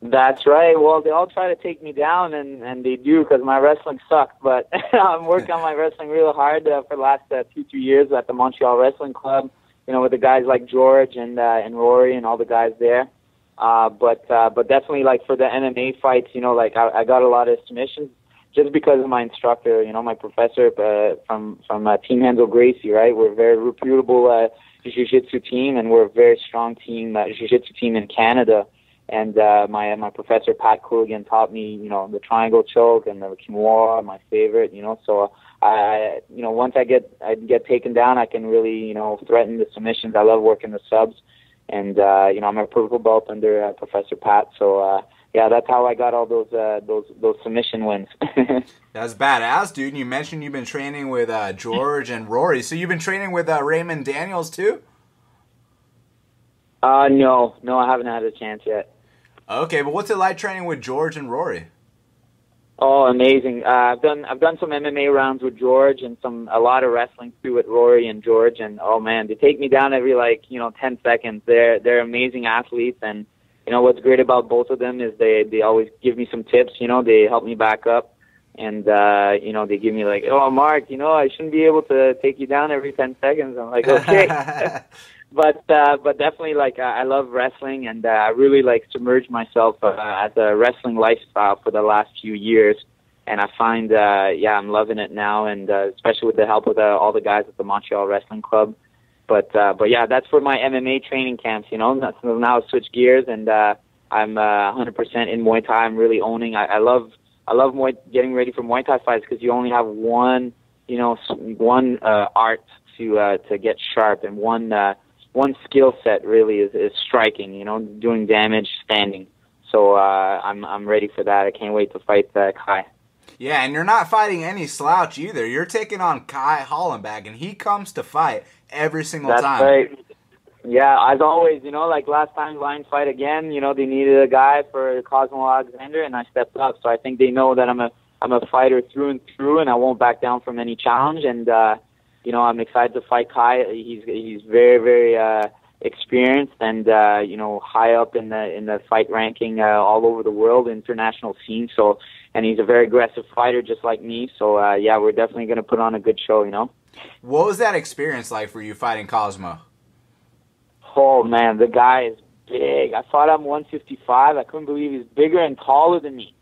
That's right. Well, they all try to take me down, and, and they do because my wrestling sucked. But I'm working on my wrestling real hard uh, for the last uh, two, two years at the Montreal Wrestling Club, you know, with the guys like George and, uh, and Rory and all the guys there. Uh, but uh, but definitely, like, for the M M A fights, you know, like, I, I got a lot of submissions just because of my instructor, you know, my professor uh, from, from uh, Team Hansel Gracie, right? We're a very reputable uh, jiu-jitsu team, and we're a very strong team, uh, jiu-jitsu team in Canada. And uh, my my professor, Pat Coogan, taught me, you know, the triangle choke and the kimura, my favorite, you know. So, I, you know, once I get I get taken down, I can really, you know, threaten the submissions. I love working the subs. And, uh, you know, I'm a purple belt under uh, Professor Pat. So, uh, yeah, that's how I got all those uh, those those submission wins. That's badass, dude. You mentioned you've been training with uh, George and Rory. So you've been training with uh, Raymond Daniels, too? Uh, no. No, I haven't had a chance yet. Okay, but what's it like training with George and Rory? Oh, amazing! Uh, I've done I've done some M M A rounds with George and some a lot of wrestling too with Rory and George, and oh man, they take me down every like you know ten seconds. They're they're amazing athletes, and you know what's great about both of them is they they always give me some tips. You know, they help me back up, and uh, you know they give me like, oh Mark, you know I shouldn't be able to take you down every ten seconds. I'm like, okay. But uh, but definitely, like, uh, I love wrestling, and uh, I really, like, submerged myself uh, as a wrestling lifestyle for the last few years. And I find, uh, yeah, I'm loving it now, and uh, especially with the help of uh, all the guys at the Montreal Wrestling Club. But, uh, but yeah, that's for my M M A training camps, you know. That's, now I switch gears, and uh, I'm uh, one hundred percent in Muay Thai. I'm really owning. I, I love I love Muay, getting ready for Muay Thai fights because you only have one, you know, one uh, art to uh, to get sharp and one uh, – one skill set really is, is striking, you know, doing damage, standing. So uh, I'm I'm ready for that. I can't wait to fight uh, Ky. Yeah, and you're not fighting any slouch either. You're taking on Ky Hollenbeck, and he comes to fight every single That's time. That's right. Yeah, as always, you know, like last time, Lion Fight again, you know, they needed a guy for Cosmo Alexander, and I stepped up. So I think they know that I'm a I'm a fighter through and through, and I won't back down from any challenge. And uh, you know, I'm excited to fight Ky. He's he's very very uh, experienced and, uh, you know, high up in the, in the fight ranking, uh, all over the world, international scene. So, and he's a very aggressive fighter, just like me. So, uh, yeah, we're definitely going to put on a good show, you know? What was that experience like for you fighting Cosmo? Oh, man, the guy is big. I fought him one fifty-five. I couldn't believe he's bigger and taller than me.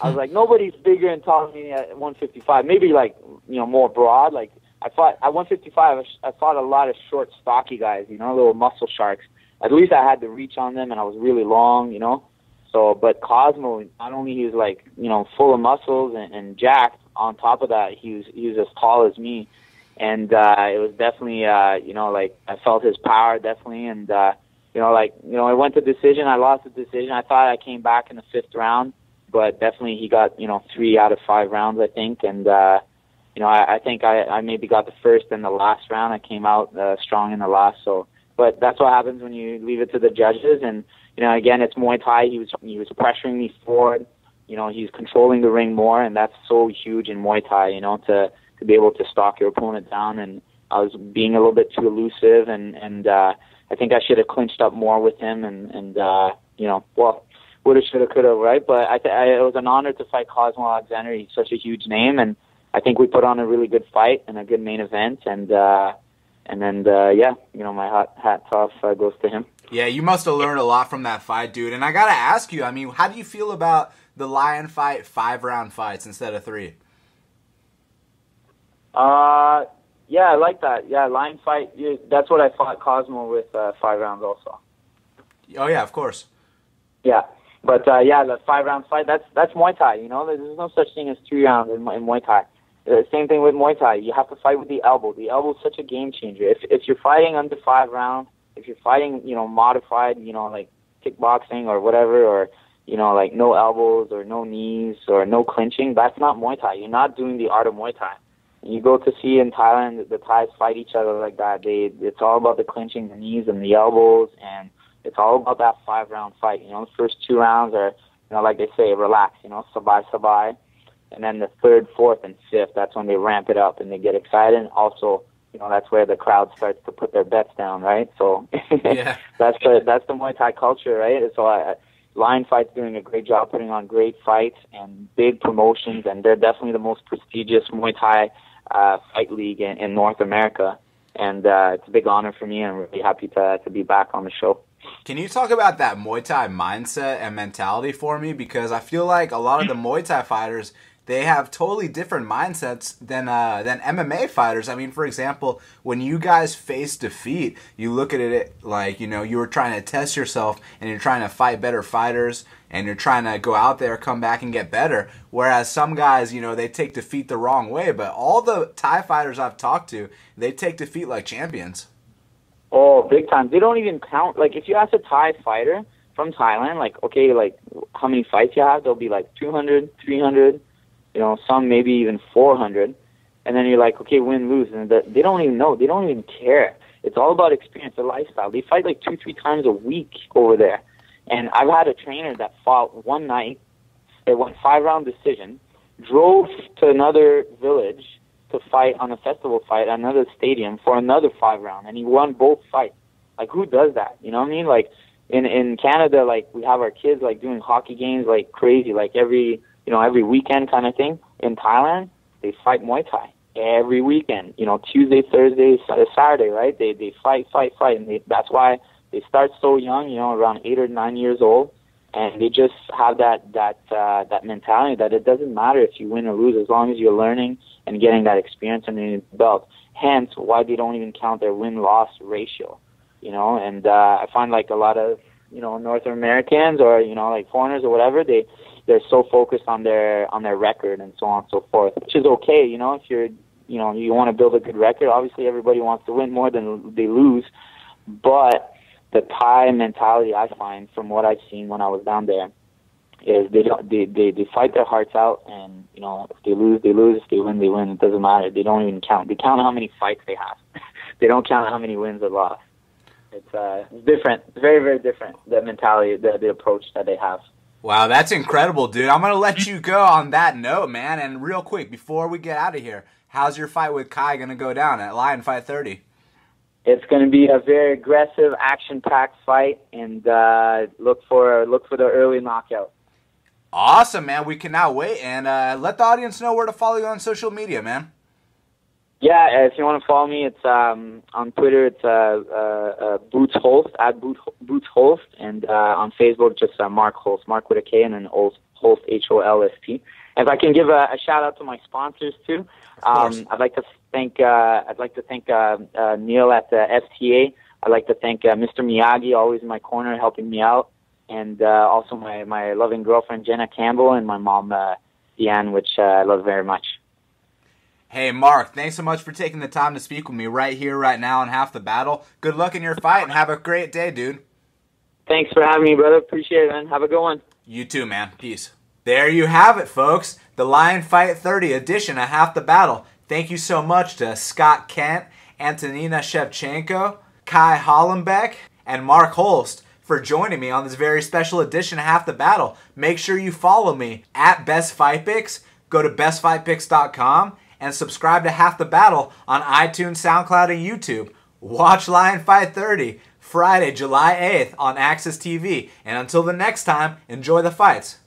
I was like, nobody's bigger and taller than me at one fifty-five. Maybe, like, you know, more broad. Like, I fought at one fifty-five, I fought a lot of short, stocky guys, you know, little muscle sharks. At least I had the reach on them, and I was really long, you know. So, but Cosmo, not only he was, like, you know, full of muscles and, and jacked, on top of that, he was, he was as tall as me. And uh, it was definitely, uh, you know, like, I felt his power, definitely. And, uh, you know, like, you know, I went to decision. I lost the decision. I thought I came back in the fifth round. But definitely he got, you know, three out of five rounds, I think. And, uh, you know, I, I think I, I maybe got the first and the last round. I came out uh, strong in the last. So, but that's what happens when you leave it to the judges. And, you know, again, it's Muay Thai. He was, he was pressuring me forward. You know, he's controlling the ring more. And that's so huge in Muay Thai, you know, to, to be able to stalk your opponent down. And I was being a little bit too elusive. And, and uh, I think I should have clinched up more with him. And, and uh, you know, well... would have, should have, could have, right? But I, th I it was an honor to fight Cosmo Alexander. He's such a huge name, and I think we put on a really good fight and a good main event. And uh, and then uh, yeah, you know, my hot hat off uh, goes to him. Yeah, you must have learned a lot from that fight, dude. And I gotta ask you, I mean, how do you feel about the Lion Fight five round fights instead of three? Uh, yeah, I like that. Yeah, Lion Fight. That's what I fought Cosmo with, uh, five rounds also. Oh yeah, of course. Yeah. But, uh, yeah, the five-round fight, that's that's Muay Thai, you know? There's no such thing as three rounds in, in Muay Thai. Uh, same thing with Muay Thai. You have to fight with the elbow. The elbow is such a game-changer. If if you're fighting under five rounds, if you're fighting, you know, modified, you know, like kickboxing or whatever, or, you know, like no elbows or no knees or no clinching, that's not Muay Thai. You're not doing the art of Muay Thai. You go to see in Thailand, the Thais fight each other like that. They, it's all about the clinching, the knees and the elbows, and it's all about that five-round fight. You know, the first two rounds are, you know, like they say, relax, you know, sabai, sabai. And then the third, fourth, and fifth, that's when they ramp it up and they get excited. And also, you know, that's where the crowd starts to put their bets down, right? So yeah. that's, the, that's the Muay Thai culture, right? So uh, Lion Fight's doing a great job putting on great fights and big promotions, and they're definitely the most prestigious Muay Thai uh, fight league in, in North America. And uh, it's a big honor for me, and I'm really happy to, to be back on the show. Can you talk about that Muay Thai mindset and mentality for me? Because I feel like a lot of the Muay Thai fighters, they have totally different mindsets than uh, than M M A fighters. I mean, for example, when you guys face defeat, you look at it like, you know, you were trying to test yourself and you're trying to fight better fighters and you're trying to go out there, come back and get better. Whereas some guys, you know, they take defeat the wrong way. But all the Thai fighters I've talked to, they take defeat like champions. Oh, big time. They don't even count. Like, if you ask a Thai fighter from Thailand, like, okay, like, how many fights you have, they'll be like two hundred, three hundred, you know, some maybe even four hundred. And then you're like, okay, win, lose. And the, they don't even know. They don't even care. It's all about experience, the lifestyle. They fight like two, three times a week over there. And I've had a trainer that fought one night. It went five-round decision, drove to another village to fight on a festival fight at another stadium for another five round, and he won both fights. Like, who does that? You know what I mean? Like, in in Canada, like, we have our kids like doing hockey games like crazy, like every you know every weekend kind of thing. In Thailand, they fight Muay Thai every weekend. You know, Tuesday, Thursday, Saturday, right? They they fight, fight, fight, and they, that's why they start so young. You know, around eight or nine years old, and they just have that that uh, that mentality that it doesn't matter if you win or lose as long as you're learning and getting that experience under your belt. Hence, why they don't even count their win-loss ratio, you know. And uh, I find, like, a lot of, you know, North Americans or, you know, like foreigners or whatever, they, they're so focused on their on their record and so on and so forth, which is okay, you know. If you're, you know, you want to build a good record, obviously everybody wants to win more than they lose. But the Thai mentality, I find, from what I've seen when I was down there, is they don't they, they they fight their hearts out, and you know, if they lose they lose, if they win they win. It doesn't matter. They don't even count. They count how many fights they have. They don't count how many wins or loss. It's uh different. It's very very different, the mentality, the the approach that they have. Wow, that's incredible, dude. I'm gonna let you go on that note, man. And real quick, before we get out of here, how's your fight with Ky gonna go down at Lion Fight thirty? It's going to be a very aggressive, action-packed fight, and uh, look for look for the early knockout. Awesome, man. We cannot wait. And uh, let the audience know where to follow you on social media, man. Yeah, if you want to follow me, it's um, on Twitter, it's uh, uh, uh, Boots Holst, at Boot, Boots Holst, and uh, on Facebook, just uh, Mark Holst, Mark with a K, and then Holst, H O L S T. If I can give a, a shout out to my sponsors too, um, I'd like to thank uh, I'd like to thank uh, uh, Neil at the F T A. I'd like to thank uh, Mister Miyagi, always in my corner, helping me out, and uh, also my my loving girlfriend Jenna Campbell and my mom uh, Deanne, which uh, I love very much. Hey Mark, thanks so much for taking the time to speak with me right here, right now, on Half the Battle. Good luck in your fight, and have a great day, dude. Thanks for having me, brother. Appreciate it, man. Have a good one. You too, man. Peace. There you have it, folks. The Lion Fight thirty edition of Half the Battle. Thank you so much to Scott Kent, Antonina Shevchenko, Ky Hollenbeck, and Mark Holst for joining me on this very special edition of Half the Battle. Make sure you follow me at Best Fight Picks. Go to best fight picks dot com and subscribe to Half the Battle on iTunes, SoundCloud, and YouTube. Watch Lion Fight thirty Friday, July eighth on A X S T V. And until the next time, enjoy the fights.